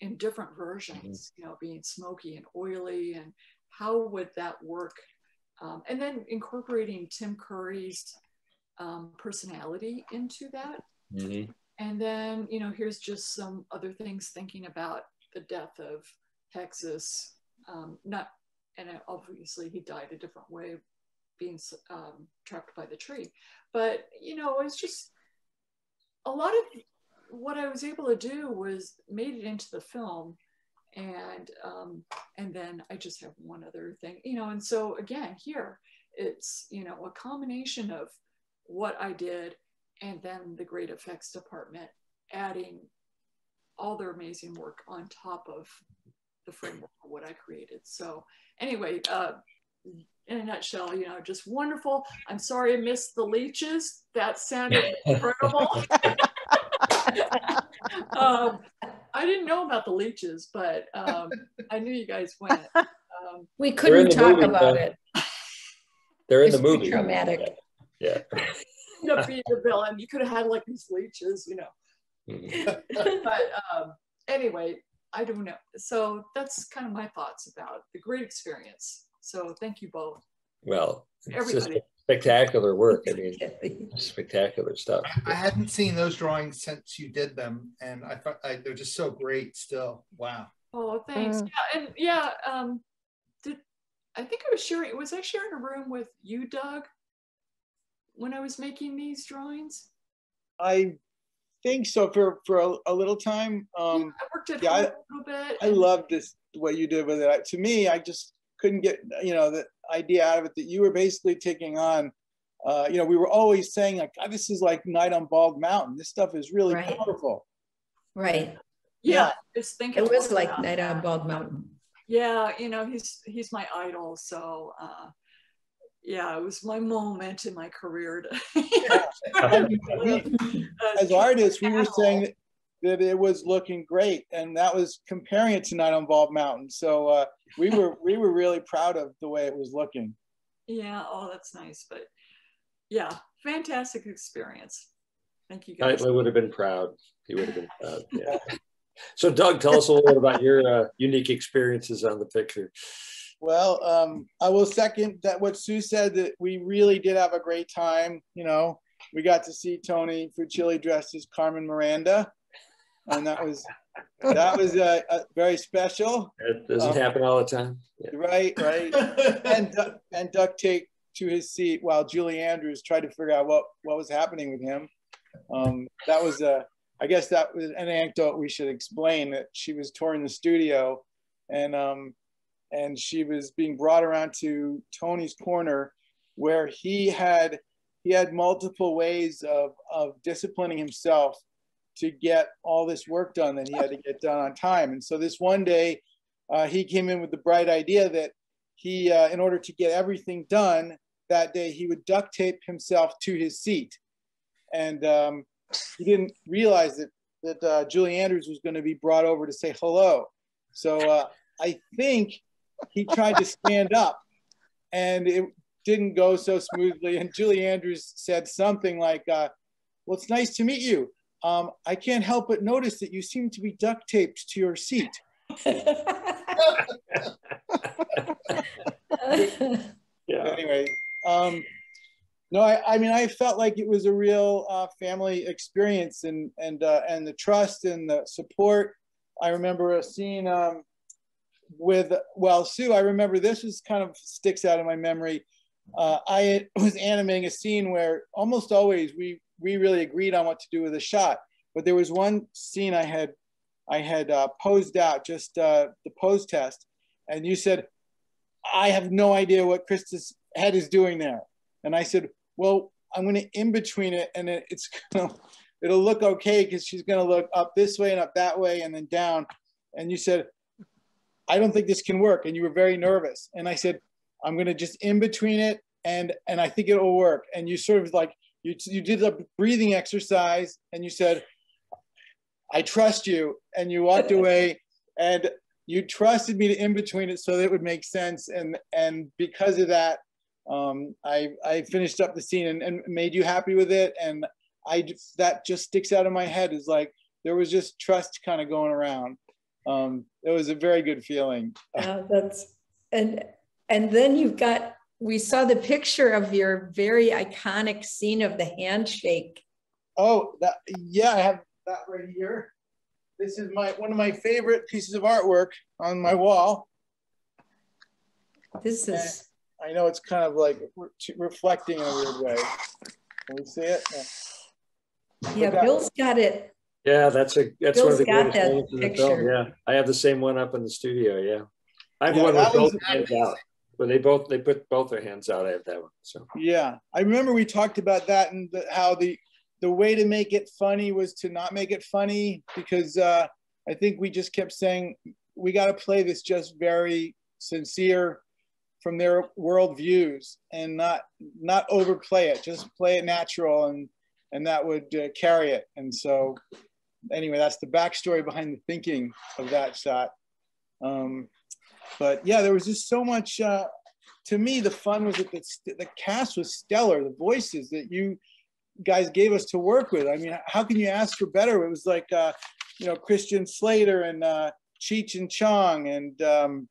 in different versions, you know, being smoky and oily, and how would that work? Um, and then incorporating Tim Curry's um, personality into that. Mm-hmm. And then, you know, here's just some other things thinking about the death of Hexus. Um, not, and obviously he died a different way, being um, trapped by the tree. But, you know, it's just a lot of what I was able to do was made it into the film. And um, and then I just have one other thing, you know, and so again, here, it's, you know, a combination of what I did and then the great effects department adding all their amazing work on top of the framework of what I created. So anyway, uh, in a nutshell, you know, just wonderful. I'm sorry I missed the leeches. That sounded incredible. um, I didn't know about the leeches, but um, I knew you guys went. Um, we couldn't talk movie, about then. it. They're in it's the movie. Dramatic. Yeah. Up being the villain, you could have had like these leeches, you know. But um, anyway, I don't know. So that's kind of my thoughts about the great experience. So thank you both. Well, it's just spectacular work. I mean, spectacular stuff. I, I hadn't seen those drawings since you did them, and I thought I, they're just so great still. Wow. Oh, thanks. Mm. Yeah, and yeah, um, did I think I was sharing? Was I sharing a room with you, Doug, when I was making these drawings? I think so, for for a, a little time. Um, yeah, I worked at yeah, home I, a little bit. I love this, what you did with it. I, to me, I just couldn't get, you know, the idea out of it that you were basically taking on, uh, you know, we were always saying like, oh, this is like Night on Bald Mountain. This stuff is really right. powerful. Right. Yeah. yeah. Just thinking it was like that. Night on Bald Mountain. Yeah. You know, he's, he's my idol. So, uh, yeah, it was my moment in my career. To yeah. we, as artists, we were saying that, that it was looking great, and that was comparing it to Night on Bald Mountain. So uh, we were we were really proud of the way it was looking. Yeah, oh, that's nice. But yeah, fantastic experience. Thank you guys. I would have been proud. He would have been proud. Yeah. So, Doug, tell us a little about your uh, unique experiences on the picture. Well, um, I will second that what Sue said, that we really did have a great time. You know, we got to see Tony Faccioli dressed as Carmen Miranda, and that was that was uh, uh, very special. It doesn't um, happen all the time, yeah. right? Right. and uh, and duct tape to his seat while Julie Andrews tried to figure out what what was happening with him. Um, that was a, uh, I guess that was an anecdote we should explain, that she was touring the studio, and. Um, And she was being brought around to Tony's corner, where he had he had multiple ways of, of disciplining himself to get all this work done that he had to get done on time. And so this one day, uh, he came in with the bright idea that he, uh, in order to get everything done that day, he would duct tape himself to his seat. And um, he didn't realize that, that uh, Julie Andrews was going to be brought over to say hello. So uh, I think he tried to stand up, and it didn't go so smoothly. And Julie Andrews said something like, uh, well, it's nice to meet you. Um, I can't help but notice that you seem to be duct taped to your seat. Yeah. Anyway, um, no, I, I mean, I felt like it was a real uh, family experience, and, and, uh, and the trust and the support. I remember a scene, um, with, well, Sue, I remember this is kind of sticks out in my memory. Uh, I was animating a scene where almost always we we really agreed on what to do with a shot, but there was one scene I had I had uh, posed out, just uh, the pose test, and you said, I have no idea what Krista's head is doing there, and I said, well, I'm going to in between it, and it, it's gonna it'll look okay because she's going to look up this way and up that way and then down, and you said, I don't think this can work. And you were very nervous. And I said, I'm going to just in between it. And, and I think it will work. And you sort of like, you, you did a breathing exercise, and you said, I trust you. And you walked away, and you trusted me to in between it so that it would make sense. And, and because of that, um, I, I finished up the scene and, and made you happy with it. And I, that just sticks out in my head, is like, there was just trust kind of going around. Um, it was a very good feeling. Uh, that's and and then you've got, we saw the picture of your very iconic scene of the handshake. Oh, that, yeah, I have that right here. This is my one of my favorite pieces of artwork on my wall. This is. And I know it's kind of like re reflecting in a weird way. Can we see it? Yeah, yeah, Bill's got it. Yeah, that's a that's Bill's one of the greatest things in the film. Yeah, I have the same one up in the studio. Yeah, I've yeah, one with both hands out. But they both, they put both their hands out. I have that one. So yeah, I remember we talked about that and the, how the the way to make it funny was to not make it funny, because uh, I think we just kept saying we got to play this just very sincere from their world views and not not overplay it. Just play it natural, and and that would uh, carry it. And so anyway, that's the backstory behind the thinking of that shot. Um, But yeah, there was just so much, uh, to me, the fun was that the, the cast was stellar, the voices that you guys gave us to work with. I mean, how can you ask for better? It was like, uh, you know, Christian Slater and uh, Cheech and Chong and um,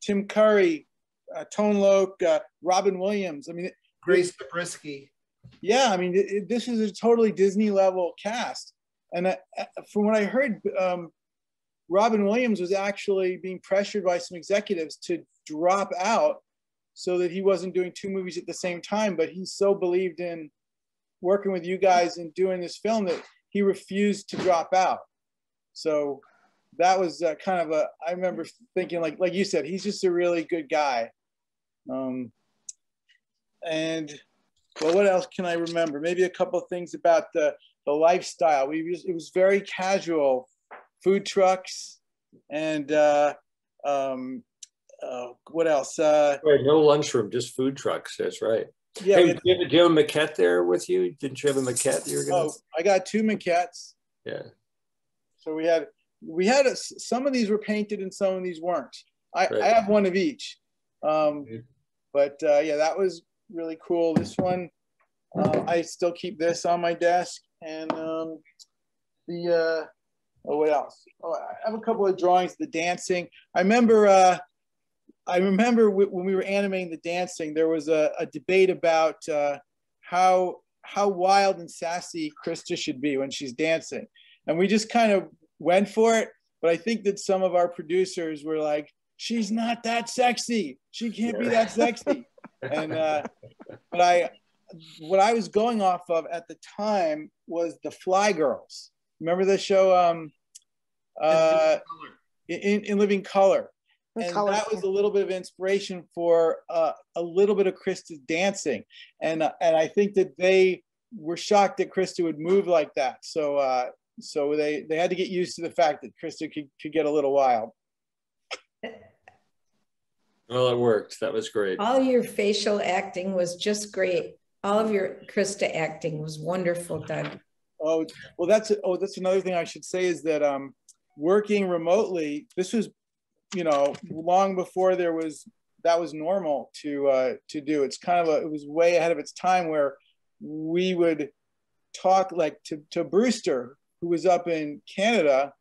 Tim Curry, uh, Tone Loc, uh, Robin Williams. I mean, Grace Zabriskie. Yeah, I mean, it, it, this is a totally Disney level cast. And uh, from what I heard, um, Robin Williams was actually being pressured by some executives to drop out so that he wasn't doing two movies at the same time, but he so believed in working with you guys and doing this film that he refused to drop out. So that was uh, kind of a, I remember thinking, like, like you said, he's just a really good guy. Um, and well, what else can I remember? Maybe a couple of things about the, the lifestyle. We just, it was very casual. Food trucks and uh, um, uh, what else? Uh, right, no lunchroom, just food trucks. That's right. Yeah. Hey, do you, have, do you have a maquette there with you? Didn't you have a maquette? You were gonna... Oh, I got two maquettes. Yeah. So we had we had a, some of these were painted and some of these weren't. I, right. I have one of each. Um, but uh, yeah, that was really cool. This one, uh, I still keep this on my desk, and um, the. Uh, Oh, what else? Oh, I have a couple of drawings, the dancing. I remember, uh, I remember w when we were animating the dancing, there was a, a debate about uh, how, how wild and sassy Krista should be when she's dancing. And we just kind of went for it. But I think that some of our producers were like, she's not that sexy. She can't be that sexy. And uh, but I, what I was going off of at the time was the Fly Girls. Remember the show um, uh, in, in Living Color? And that was a little bit of inspiration for uh, a little bit of Krista's dancing. And uh, and I think that they were shocked that Krista would move like that. So uh, so they, they had to get used to the fact that Krista could, could get a little wild. Well, it worked. That was great. All your facial acting was just great. All of your Krista acting was wonderful, Doug. Oh, well, that's, oh, that's another thing I should say is that um, working remotely, this was, you know, long before there was, that was normal to, uh, to do. It's kind of a, it was way ahead of its time where we would talk like to, to Brewster, who was up in Canada.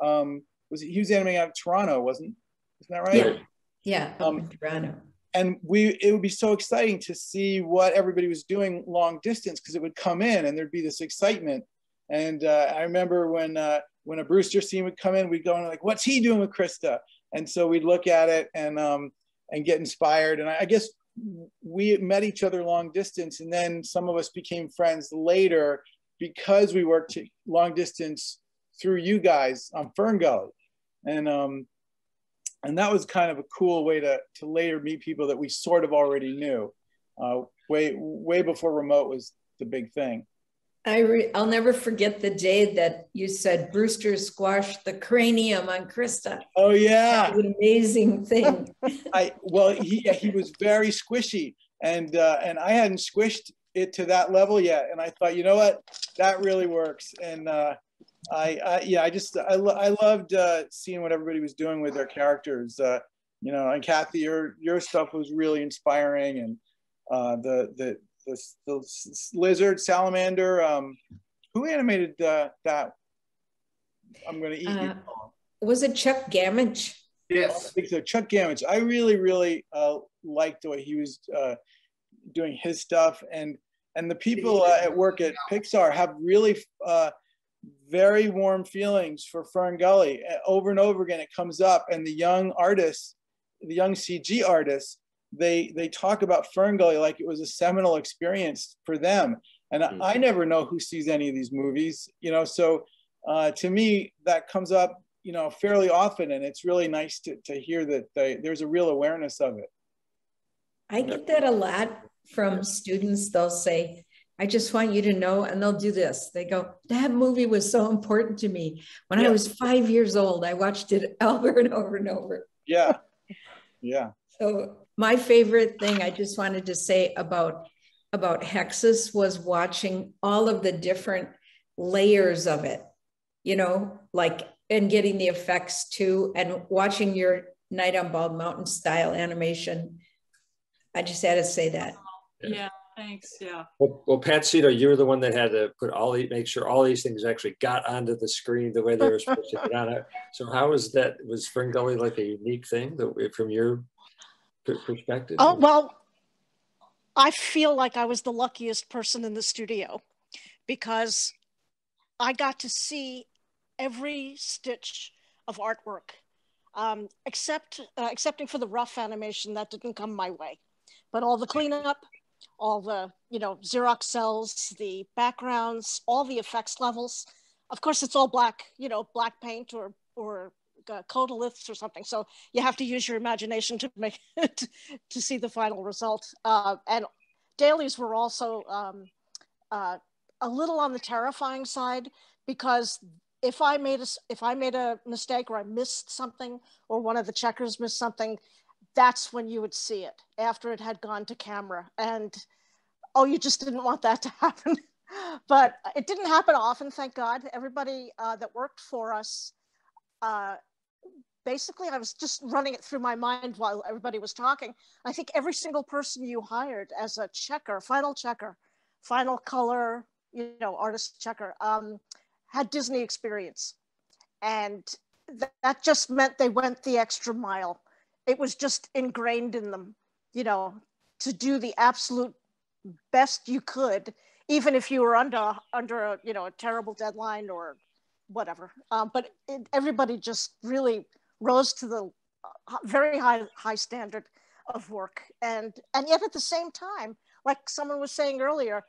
Um, was he, he was animating out of Toronto, wasn't, isn't that right? Yeah, yeah, um, Toronto. And we, it would be so exciting to see what everybody was doing long distance, because it would come in and there'd be this excitement. And uh, I remember when uh, when a Brewster scene would come in, we'd go and like, what's he doing with Krista? And so we'd look at it and um, and get inspired. And I, I guess we met each other long distance, and then some of us became friends later because we worked long distance through you guys on FernGully. And um, And that was kind of a cool way to, to later meet people that we sort of already knew, uh, way way before remote was the big thing. I re I'll never forget the day that you said Brewster squashed the cranium on Krista. Oh yeah, that was an amazing thing. I well, he he was very squishy, and uh, and I hadn't squished it to that level yet, and I thought, you know what, that really works, and. Uh, I, I, yeah, I just, I, lo I loved uh, seeing what everybody was doing with their characters, uh, you know, and Kathy, your, your stuff was really inspiring, and uh, the, the, the, the lizard, salamander, um, who animated uh, that? I'm going to eat uh, you. Was it Chuck Gamage? Yes. I think so, Chuck Gamage. I really, really uh, liked the way he was uh, doing his stuff, and, and the people uh, at work at Pixar have really, uh, very warm feelings for FernGully. Over and over again, it comes up, and the young artists, the young C G artists, they they talk about FernGully like it was a seminal experience for them. And mm-hmm. I, I never know who sees any of these movies, you know. So uh, to me, that comes up, you know, fairly often, and it's really nice to to hear that they, there's a real awareness of it. I get that a lot from students. They'll say, I just want you to know, and they'll do this. They go, that movie was so important to me. When yeah. I was five years old, I watched it over and over and over. Yeah, yeah. So my favorite thing I just wanted to say about, about Hexus was watching all of the different layers of it, you know, like, and getting the effects too, and watching your Night on Bald Mountain style animation. I just had to say that. Yeah. yeah. Thanks. Yeah. Well, well, Pat Sito, you were the one that had to put all the, make sure all these things actually got onto the screen the way they were supposed to get on it. So how was that? Was FernGully like a unique thing that, from your perspective? Oh, well, I feel like I was the luckiest person in the studio because I got to see every stitch of artwork, um, except uh, excepting for the rough animation that didn't come my way, but all the cleanup, all the, you know, Xerox cells, the backgrounds, all the effects levels. Of course, it's all black, you know, black paint or or uh, otoliths or something. So you have to use your imagination to make to, to see the final result. Uh, and dailies were also um, uh, a little on the terrifying side because if I made a if I made a mistake or I missed something or one of the checkers missed something, that's when you would see it, after it had gone to camera. And, oh, you just didn't want that to happen. But it didn't happen often, thank God. Everybody uh, that worked for us, uh, basically I was just running it through my mind while everybody was talking. I think every single person you hired as a checker, final checker, final color, you know, artist checker, um, had Disney experience. And th that just meant they went the extra mile. It was just ingrained in them, you know, to do the absolute best you could, even if you were under, under a, you know, a terrible deadline or whatever. Um, but it, everybody just really rose to the very high, high standard of work. And, and yet at the same time, like someone was saying earlier,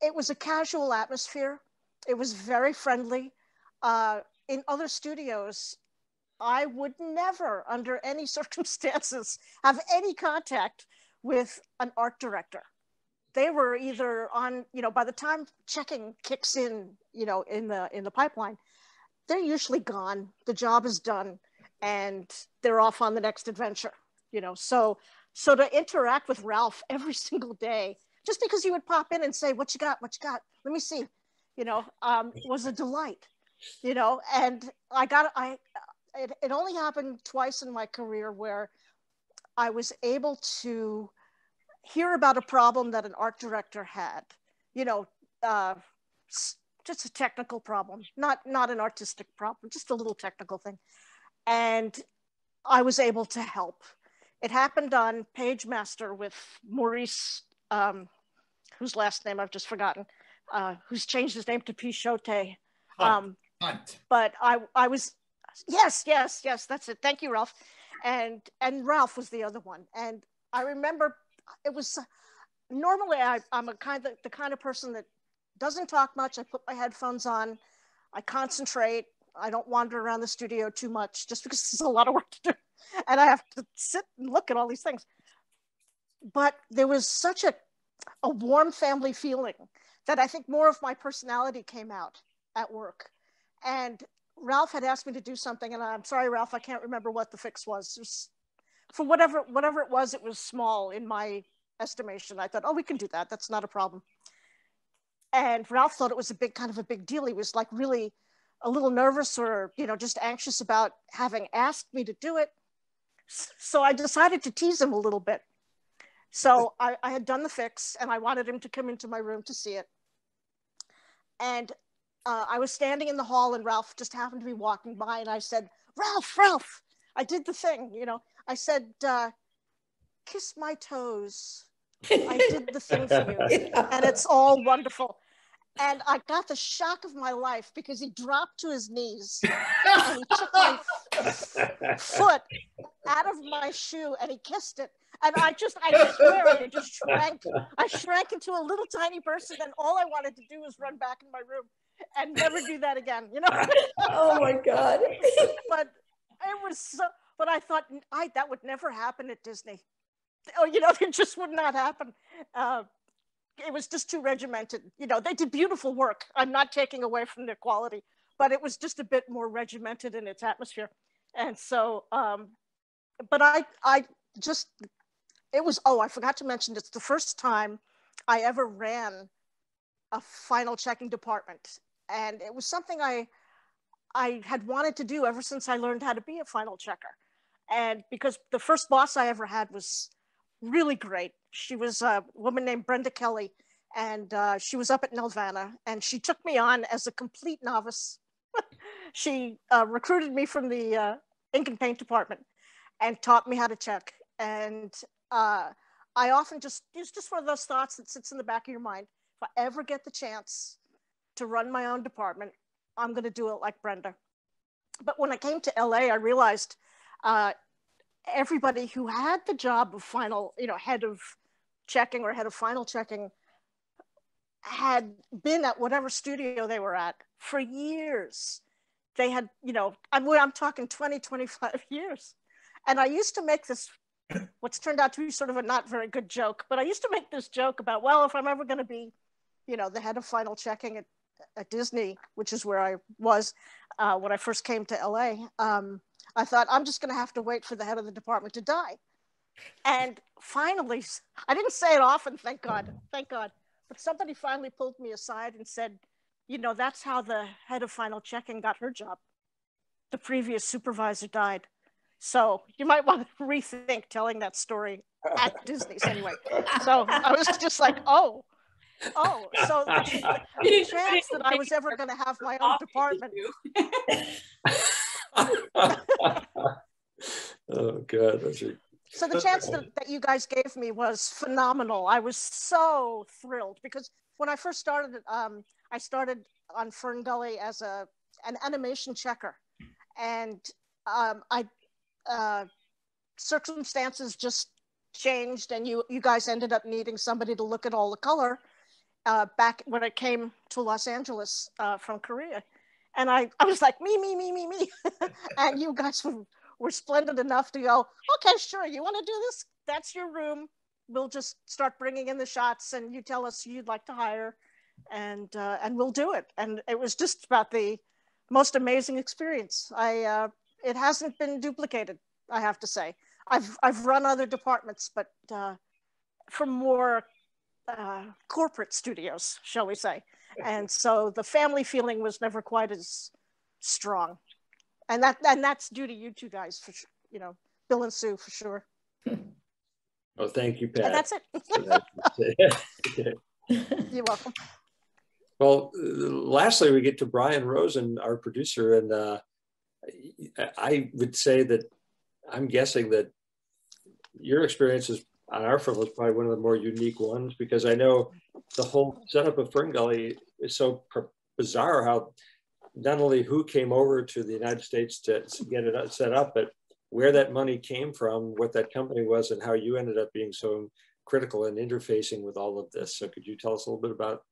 it was a casual atmosphere. It was very friendly. Uh, in other studios, I would never, under any circumstances, have any contact with an art director. They were either on, you know, by the time checking kicks in, you know, in the in the pipeline, they're usually gone. The job is done, and they're off on the next adventure. You know, so so to interact with Ralph every single day, just because you would pop in and say, "What you got? What you got? Let me see," you know, um, was a delight. You know, and I got I. It, it only happened twice in my career where I was able to hear about a problem that an art director had, you know, uh, just a technical problem, not, not an artistic problem, just a little technical thing. And I was able to help. It happened on Pagemaster with Maurice, um, whose last name I've just forgotten, uh, who's changed his name to Pichote. Um, but I, I was... Yes, yes, yes, that's it. Thank you, Ralph. And and Ralph was the other one. And I remember it was, normally I, I'm a kind of, the kind of person that doesn't talk much. I put my headphones on. I concentrate. I don't wander around the studio too much just because there's a lot of work to do. And I have to sit and look at all these things. But there was such a, a warm family feeling that I think more of my personality came out at work. And Ralph had asked me to do something, and I'm sorry, Ralph, I can't remember what the fix was. It was for whatever, whatever it was, it was small in my estimation. I thought, oh, we can do that. That's not a problem. And Ralph thought it was a big, kind of a big deal. He was like really a little nervous or, you know, just anxious about having asked me to do it. So I decided to tease him a little bit. So I, I had done the fix, and I wanted him to come into my room to see it. And Uh, I was standing in the hall and Ralph just happened to be walking by and I said, Ralph, Ralph, I did the thing, you know. I said, uh, kiss my toes. I did the thing for you. And it's all wonderful. And I got the shock of my life because he dropped to his knees and he took my foot out of my shoe and he kissed it. And I just, I swear, I just shrank. I shrank into a little tiny person and all I wanted to do was run back in my room and never do that again, you know? Oh my God. But it was so, but I thought I, that would never happen at Disney. oh, you know, it just would not happen. Uh, it was just too regimented. You know, they did beautiful work. I'm not taking away from their quality, but it was just a bit more regimented in its atmosphere. And so, um, but I, I just, it was, oh, I forgot to mention, it's the first time I ever ran a final checking department. And it was something I, I had wanted to do ever since I learned how to be a final checker. And because the first boss I ever had was really great. She was a woman named Brenda Kelly, and uh, she was up at Nelvana, and she took me on as a complete novice. She uh, recruited me from the uh, ink and paint department and taught me how to check. And uh, I often just, it's just one of those thoughts that sits in the back of your mind. If I ever get the chance to run my own department, I'm going to do it like Brenda. But when I came to L A, I realized uh, everybody who had the job of final, you know, head of checking or head of final checking had been at whatever studio they were at for years. They had, you know, I'm, I'm talking twenty, twenty-five years. And I used to make this, what's turned out to be sort of a not very good joke, but I used to make this joke about, well, if I'm ever going to be, you know, the head of final checking at, at Disney, which is where I was uh, when I first came to L A, um, I thought, I'm just going to have to wait for the head of the department to die. And finally, I didn't say it often, thank God, thank God, but somebody finally pulled me aside and said, you know, that's how the head of final checking got her job. The previous supervisor died. So you might want to rethink telling that story at Disney's anyway. So I was just like, oh, oh. So the, the chance that I was ever going to have my own department. Oh, God. That's a... So the chance that, that you guys gave me was phenomenal. I was so thrilled because when I first started, um, I started on FernGully as a an animation checker, and um, I uh, circumstances just changed, and you you guys ended up needing somebody to look at all the color uh, back when I came to Los Angeles uh, from Korea, and I I was like me me me me me, and you guys were. were splendid enough to go, okay, sure, you want to do this? That's your room. We'll just start bringing in the shots, and you tell us who you'd like to hire, and uh, and we'll do it. And it was just about the most amazing experience. I uh, it hasn't been duplicated, I have to say. I've I've run other departments, but uh, for more uh, corporate studios, shall we say? And so the family feeling was never quite as strong. And that and that's due to you two guys, for you know, Bill and Sue for sure. Oh, thank you, Pat. And that's it. You're welcome. Well, lastly, we get to Brian Rosen, our producer, and uh, I would say that I'm guessing that your experience is on our film is probably one of the more unique ones, because I know the whole setup of FernGully is so bizarre how. Not only who came over to the United States to get it set up, but where that money came from, what that company was, and how you ended up being so critical in interfacing with all of this. So could you tell us a little bit about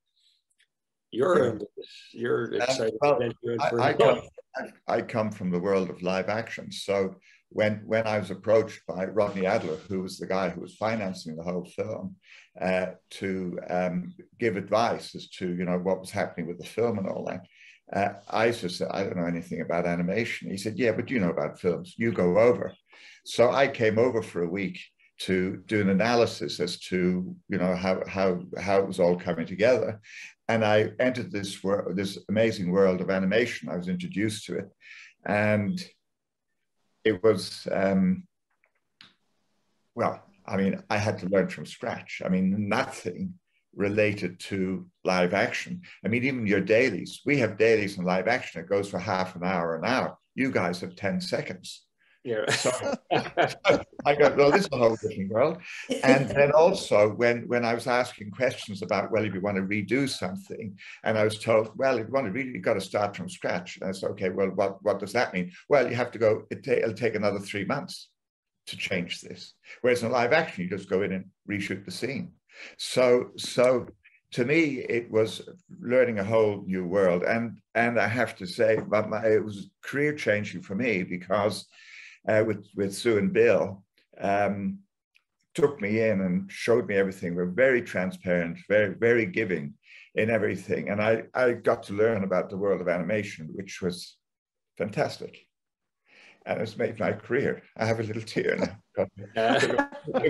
your, your exciting adventure? I, I, I come from the world of live action. So when, when I was approached by Rodney Adler, who was the guy who was financing the whole film, uh, to um, give advice as to, you know, what was happening with the film and all that, Uh, I just said, I don't know anything about animation. He said, yeah, but you know about films, you go over. So I came over for a week to do an analysis as to, you know, how, how, how it was all coming together. And I entered this, wor this amazing world of animation. I was introduced to it. And it was, um, well, I mean, I had to learn from scratch. I mean, nothing related to live action. I mean, even your dailies, we have dailies in live action. It goes for half an hour, an hour. You guys have ten seconds. Yeah. So I go, well, this is a whole different world. And then also when, when I was asking questions about, well, if you want to redo something, and I was told, well, if you want to redo, you've got to start from scratch. And I said, okay, well, what, what does that mean? Well, you have to go, it ta it'll take another three months to change this. Whereas in live action, you just go in and reshoot the scene. So, so to me, it was learning a whole new world. And, and I have to say, but my, it was career changing for me because uh, with, with Sue and Bill, um, took me in and showed me everything, were very transparent, very, very giving in everything. And I, I got to learn about the world of animation, which was fantastic. And it's made my career. I have a little tear now. It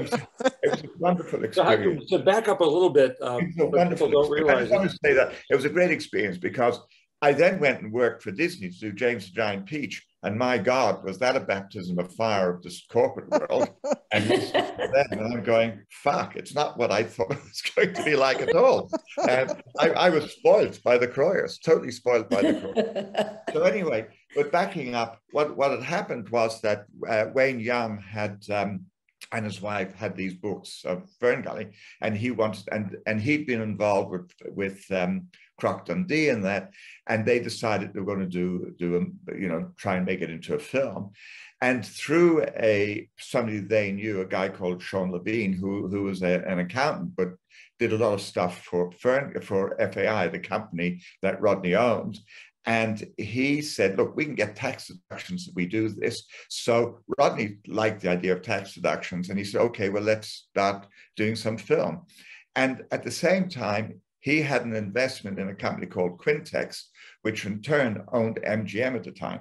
was, it was a wonderful experience. So, to back up a little bit, um, a wonderful people don't realize. I just want to say that it was a great experience, because I then went and worked for Disney to do James and Giant Peach. And my God, was that a baptism of fire of this corporate world? And, this then, and I'm going, fuck, it's not what I thought it was going to be like at all. And I, I was spoiled by the Kroyers, totally spoiled by the Kroyers. So anyway, but backing up, what, what had happened was that uh, Wayne Young had, um, and his wife had these books of FernGully, and he wanted, and, and he'd been involved with, with um, Croc Dundee and that, and they decided they were going to do, do a, you know, try and make it into a film. And through a, somebody they knew, a guy called Sean Levine, who, who was a, an accountant, but did a lot of stuff for, Fern, for F A I, the company that Rodney owned. And he said, look, we can get tax deductions if we do this. So Rodney liked the idea of tax deductions. And he said, okay, well, let's start doing some film. And at the same time, he had an investment in a company called Quintex, which in turn owned M G M at the time.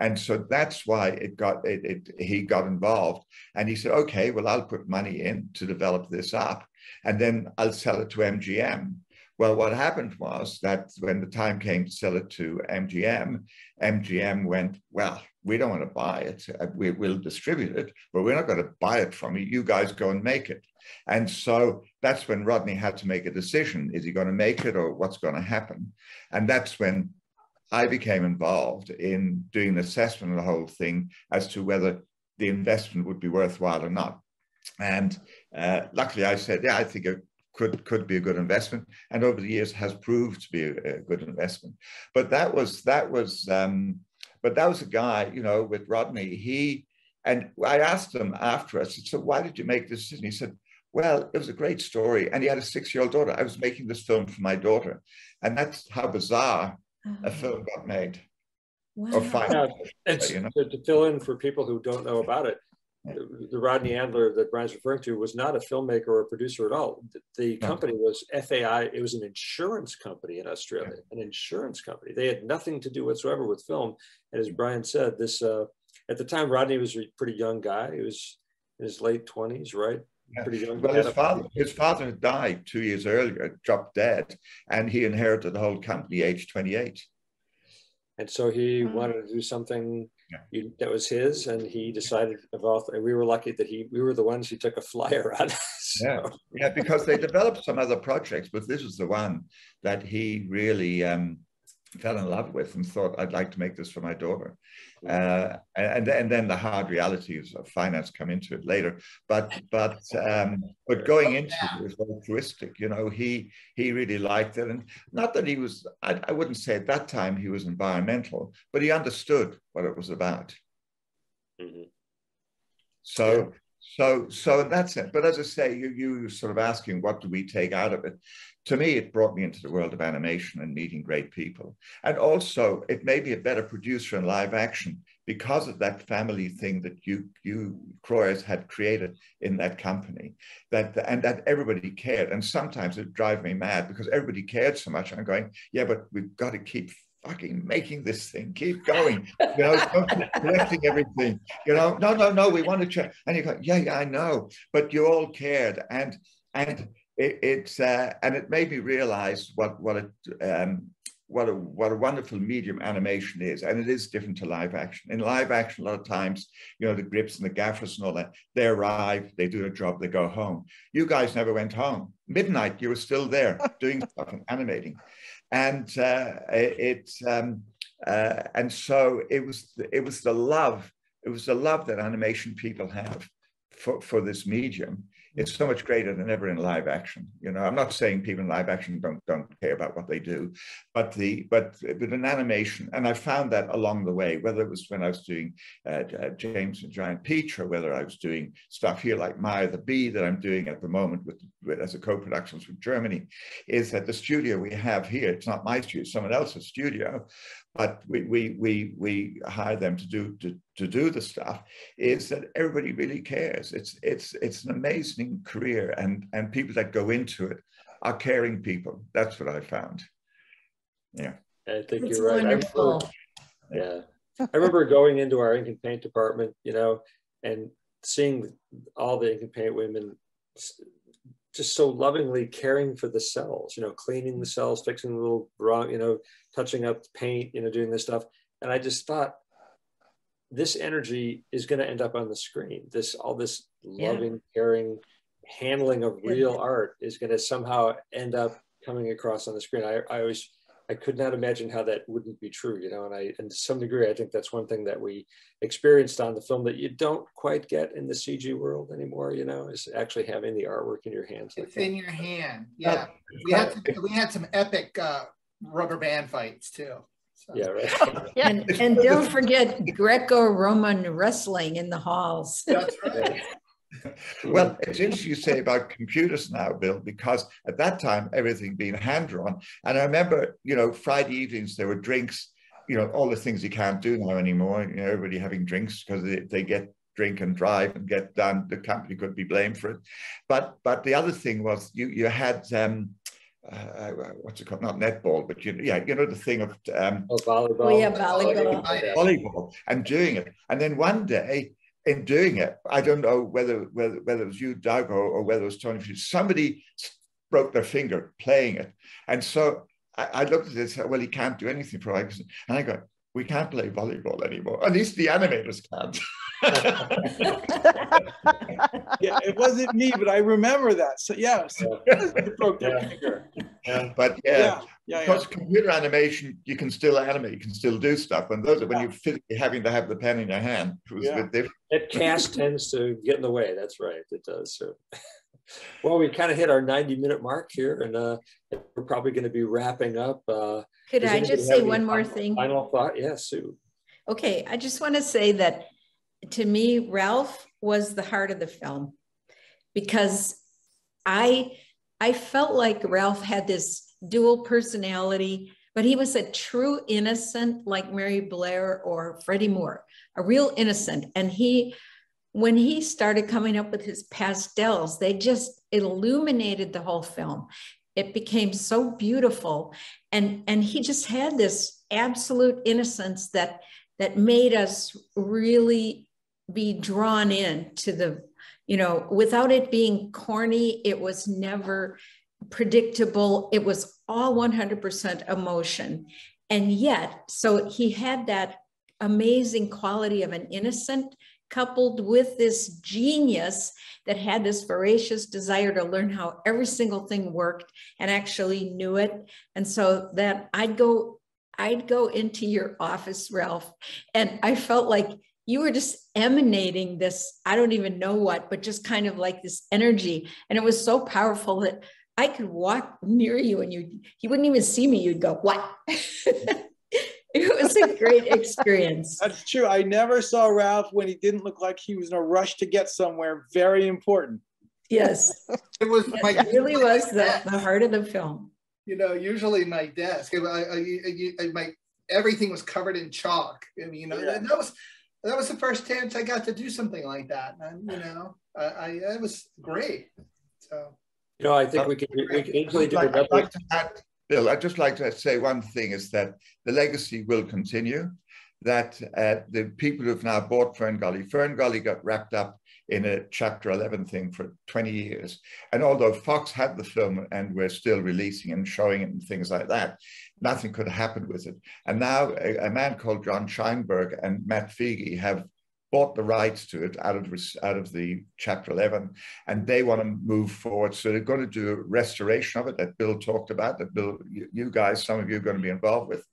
And so that's why it got, it, it, he got involved. And he said, okay, well, I'll put money in to develop this up, and then I'll sell it to M G M. Well, what happened was that when the time came to sell it to M G M, M G M went, well, we don't want to buy it. We will distribute it, but we're not going to buy it from you. You guys go and make it. And so that's when Rodney had to make a decision. Is he going to make it, or what's going to happen? And that's when I became involved in doing an assessment of the whole thing as to whether the investment would be worthwhile or not. And uh, luckily I said, yeah, I think it Could, could be a good investment, and over the years has proved to be a, a good investment. But that was, that was, um, but that was a guy, you know, with Rodney, he, and I asked him after, I said, so why did you make this decision? He said, well, it was a great story. And he had a six-year-old daughter. I was making this film for my daughter. And that's how bizarre oh. a film got made. Wow. Or finally, yeah, it's, you know? to, to fill in for people who don't know about it, the, the Rodney Adler that Brian's referring to was not a filmmaker or a producer at all. The, the company was F A I. It was an insurance company in Australia, an insurance company. They had nothing to do whatsoever with film. And as Brian said, this uh, at the time, Rodney was a pretty young guy. He was in his late twenties, right? Yeah. Pretty young. Well, his father, his father had died two years earlier, dropped dead, and he inherited the whole company age twenty-eight. And so he wanted to do something yeah. that was his, and he decided about, and we were lucky that he, we were the ones he took a flyer on. So. Yeah. yeah, because they developed some other projects, but this was the one that he really um, fell in love with and thought, I'd like to make this for my daughter. Uh, and, and then the hard realities of finance come into it later. But, but, um, but going into it was altruistic, you know, he, he really liked it. And not that he was, I, I wouldn't say at that time he was environmental, but he understood what it was about. Mm-hmm. So, so, so that's it. But as I say, you, you were sort of asking, what do we take out of it? To me, it brought me into the world of animation and meeting great people. And also, it made me a better producer in live action because of that family thing that you, you Kroyers had created in that company, that, and that everybody cared. And sometimes it drives me mad because everybody cared so much. I'm going, yeah, but we've got to keep fucking making this thing, keep going, you know, collecting everything, you know, no, no, no, we want to check. And you go, yeah, yeah, I know, but you all cared. And, and, It, it's uh, and it made me realize what what a um, what a what a wonderful medium animation is, and it is different to live action. In live action, a lot of times, you know, the grips and the gaffers and all that, they arrive, they do their job, they go home. You guys never went home. Midnight, you were still there doing stuff and animating, and uh, it um, uh, and so it was it was the love it was the love that animation people have for for this medium. It's so much greater than ever in live action. You know, I'm not saying people in live action don't don't care about what they do, but the but but in animation, and I found that along the way, whether it was when I was doing uh, uh, James and Giant Peach, or whether I was doing stuff here like Maya the Bee that I'm doing at the moment with, with as a co-production with Germany, is that the studio we have here, it's not my studio, it's someone else's studio, but we we we we hire them to do to, to do the stuff, is that everybody really cares. It's it's it's an amazing career, and and people that go into it are caring people. That's what I found. Yeah, I think it's you're right. Wonderful. I remember, yeah, I remember going into our ink and paint department, you know, and seeing all the ink and paint women just so lovingly caring for the cells, you know, cleaning the cells, fixing the little wrong, you know, touching up the paint, you know, doing this stuff. And I just thought, this energy is going to end up on the screen. This, all this loving, yeah, caring handling of real art is going to somehow end up coming across on the screen. I, I always, I could not imagine how that wouldn't be true, you know, and I, and to some degree, I think that's one thing that we experienced on the film that you don't quite get in the C G world anymore, you know, is actually having the artwork in your hands. It's like in that. your hand, yeah. Oh, we, had some, we had some epic uh, rubber band fights too. So. Yeah, right. Oh, yeah. And, and don't forget Greco-Roman wrestling in the halls. That's right. Well, it's interesting you say about computers now, Bill, because at that time, everything being hand-drawn. And I remember, you know, Friday evenings, there were drinks, you know, all the things you can't do now anymore, you know, everybody having drinks because they, they get drink and drive and get done. The company could be blamed for it. But but the other thing was you, you had, um, uh, what's it called, not netball, but, you, yeah, you know, the thing of um, oh, volleyball. Oh, yeah, volleyball. Volleyball. Volleyball and doing it. And then one day, in doing it, I don't know whether whether, whether it was you, Doug, or, or whether it was Tony, somebody broke their finger playing it. And so I, I looked at it and said, well, he can't do anything for Eggleston. And I go, we can't play volleyball anymore. At least the animators can't. Yeah, it wasn't me, but I remember that. So, yeah. So, yeah. Broke their yeah. finger. Yeah. But, yeah. yeah. Yeah, because yeah. computer animation, you can still animate, you can still do stuff. And those are when yeah. you're physically having to have the pen in your hand. It was yeah. a bit different. That cast tends to get in the way. That's right. It does. So. Well, we kind of hit our ninety minute mark here, and uh, we're probably going to be wrapping up. Uh, Could I just say one more final, thing? Final thought? Yes, yeah, Sue. Okay. I just want to say that to me, Ralph was the heart of the film, because I, I felt like Ralph had this dual personality, but he was a true innocent like Mary Blair or Freddie Moore, a real innocent. And he, when he started coming up with his pastels, they just illuminated the whole film. It became so beautiful. And, and he just had this absolute innocence that, that made us really be drawn in to the, you know, without it being corny, it was never predictable. It was all one hundred percent emotion. And yet, so he had that amazing quality of an innocent coupled with this genius that had this voracious desire to learn how every single thing worked and actually knew it. And so that I'd go, I'd go into your office, Ralph, and I felt like you were just emanating this, I don't even know what, but just kind of like this energy. And it was so powerful that I could walk near you and you, you wouldn't even see me. You'd go, what? It was a great experience. That's true. I never saw Ralph when he didn't look like he was in a rush to get somewhere very important. Yes. It was my, it really was the, the heart of the film. You know, usually my desk, I, I, I, I, my, everything was covered in chalk. I mean, you know, yeah. that was, that was the first chance I got to do something like that. And, you know, I, I, it was great. So. You know, I think we could, we could easily do another. I'd like to add, Bill, I'd just like to say one thing is that the legacy will continue, that uh, the people who've now bought FernGully, FernGully got wrapped up in a Chapter eleven thing for twenty years. And although Fox had the film and we're still releasing and showing it and things like that, nothing could happen with it. And now a, a man called John Scheinberg and Matt Feige have bought the rights to it out of, out of the Chapter eleven, and they want to move forward. So they're going to do a restoration of it that Bill talked about, that Bill, you guys, some of you are going to be involved with.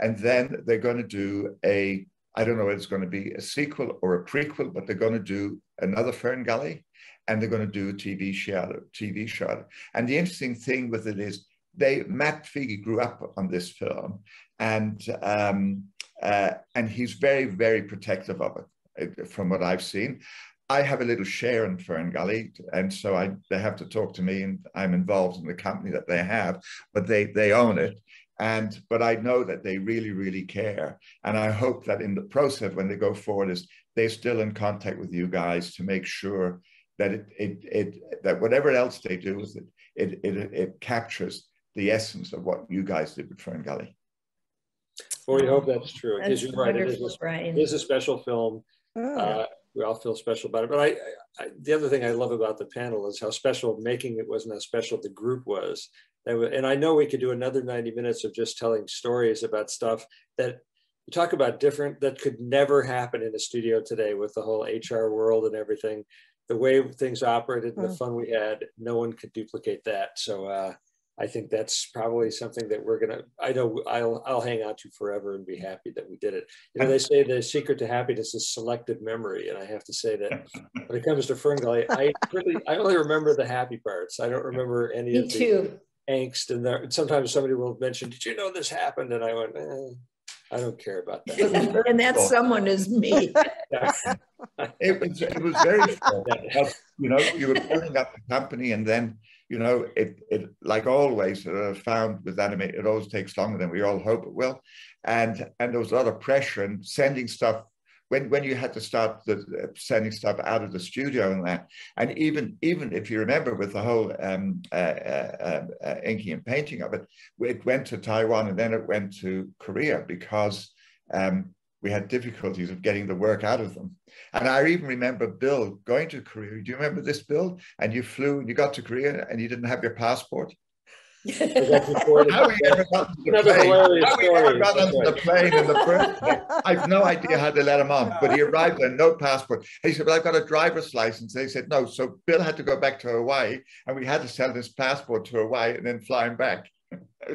And then they're going to do a, I don't know if it's going to be a sequel or a prequel, but they're going to do another FernGully, and they're going to do a T V show, T V show. And the interesting thing with it is they, Matt Feige grew up on this film, and, um, uh, and he's very, very protective of it. From what I've seen, I have a little share in FernGully, and so I, they have to talk to me, and I'm involved in the company that they have, but they, they own it. And, but I know that they really, really care. And I hope that in the process, when they go forward, is they're still in contact with you guys to make sure that it, it, it that whatever else they do, is it, it, it, it captures the essence of what you guys did with FernGully. Well, we hope that's true, because you're right, it is, a, it is a special film. Oh. Uh, we all feel special about it. But I, I, the other thing I love about the panel is how special making it wasn't as special the group was. And I know we could do another ninety minutes of just telling stories about stuff that you talk about different, that could never happen in a studio today with the whole H R world and everything. The way things operated, and the fun we had, no one could duplicate that. So uh, I think that's probably something that we're gonna, I know I'll, I'll hang on to forever and be happy that we did it. You know, they say the secret to happiness is selective memory. And I have to say that when it comes to FernGully, I, really, I only remember the happy parts. I don't remember any Me of the- too. angst, and there, sometimes somebody will mention, did you know this happened? And I went, eh, I don't care about that. And that someone is me. Yeah. It was, it was very fun. You know, you were building up the company, and then, you know, it, it like always uh, found with anime, it always takes longer than we all hope it will. And, and there was a lot of pressure and sending stuff, when, when you had to start the, uh, sending stuff out of the studio and that, and even even if you remember with the whole um, uh, uh, uh, inking and painting of it, it went to Taiwan and then it went to Korea because um, we had difficulties of getting the work out of them. And I even remember Bill going to Korea. Do you remember this, Bill? And you flew and you got to Korea and you didn't have your passport. How we ever got to the plane? How we ever got onto the plane in the first place? I have no idea how they let him on, but he arrived there, no passport. And he said, "Well, I've got a driver's license." They said, "No." So Bill had to go back to Hawaii, and we had to sell his passport to Hawaii and then fly him back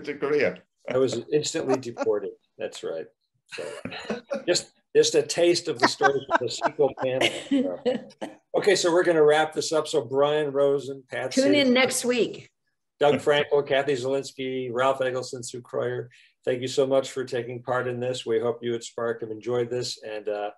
to Korea. I was instantly deported. That's right. So, just, just a taste of the story of the sequel panel. Okay, so we're going to wrap this up. So Brian Rosen, Pat. Tune in next week. Doug Frankel, Kathy Zielinski, Ralph Eggleston, Sue Kroyer, thank you so much for taking part in this. We hope you at Spark have enjoyed this. And uh,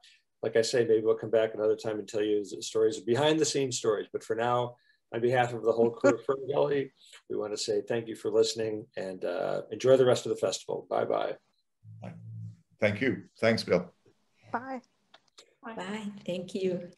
like I say, maybe we'll come back another time and tell you stories, behind the scenes stories. But for now, on behalf of the whole crew of FernGully, we want to say thank you for listening and uh, enjoy the rest of the festival. Bye-bye. Thank you. Thanks, Bill. Bye. Bye. Bye. Thank you.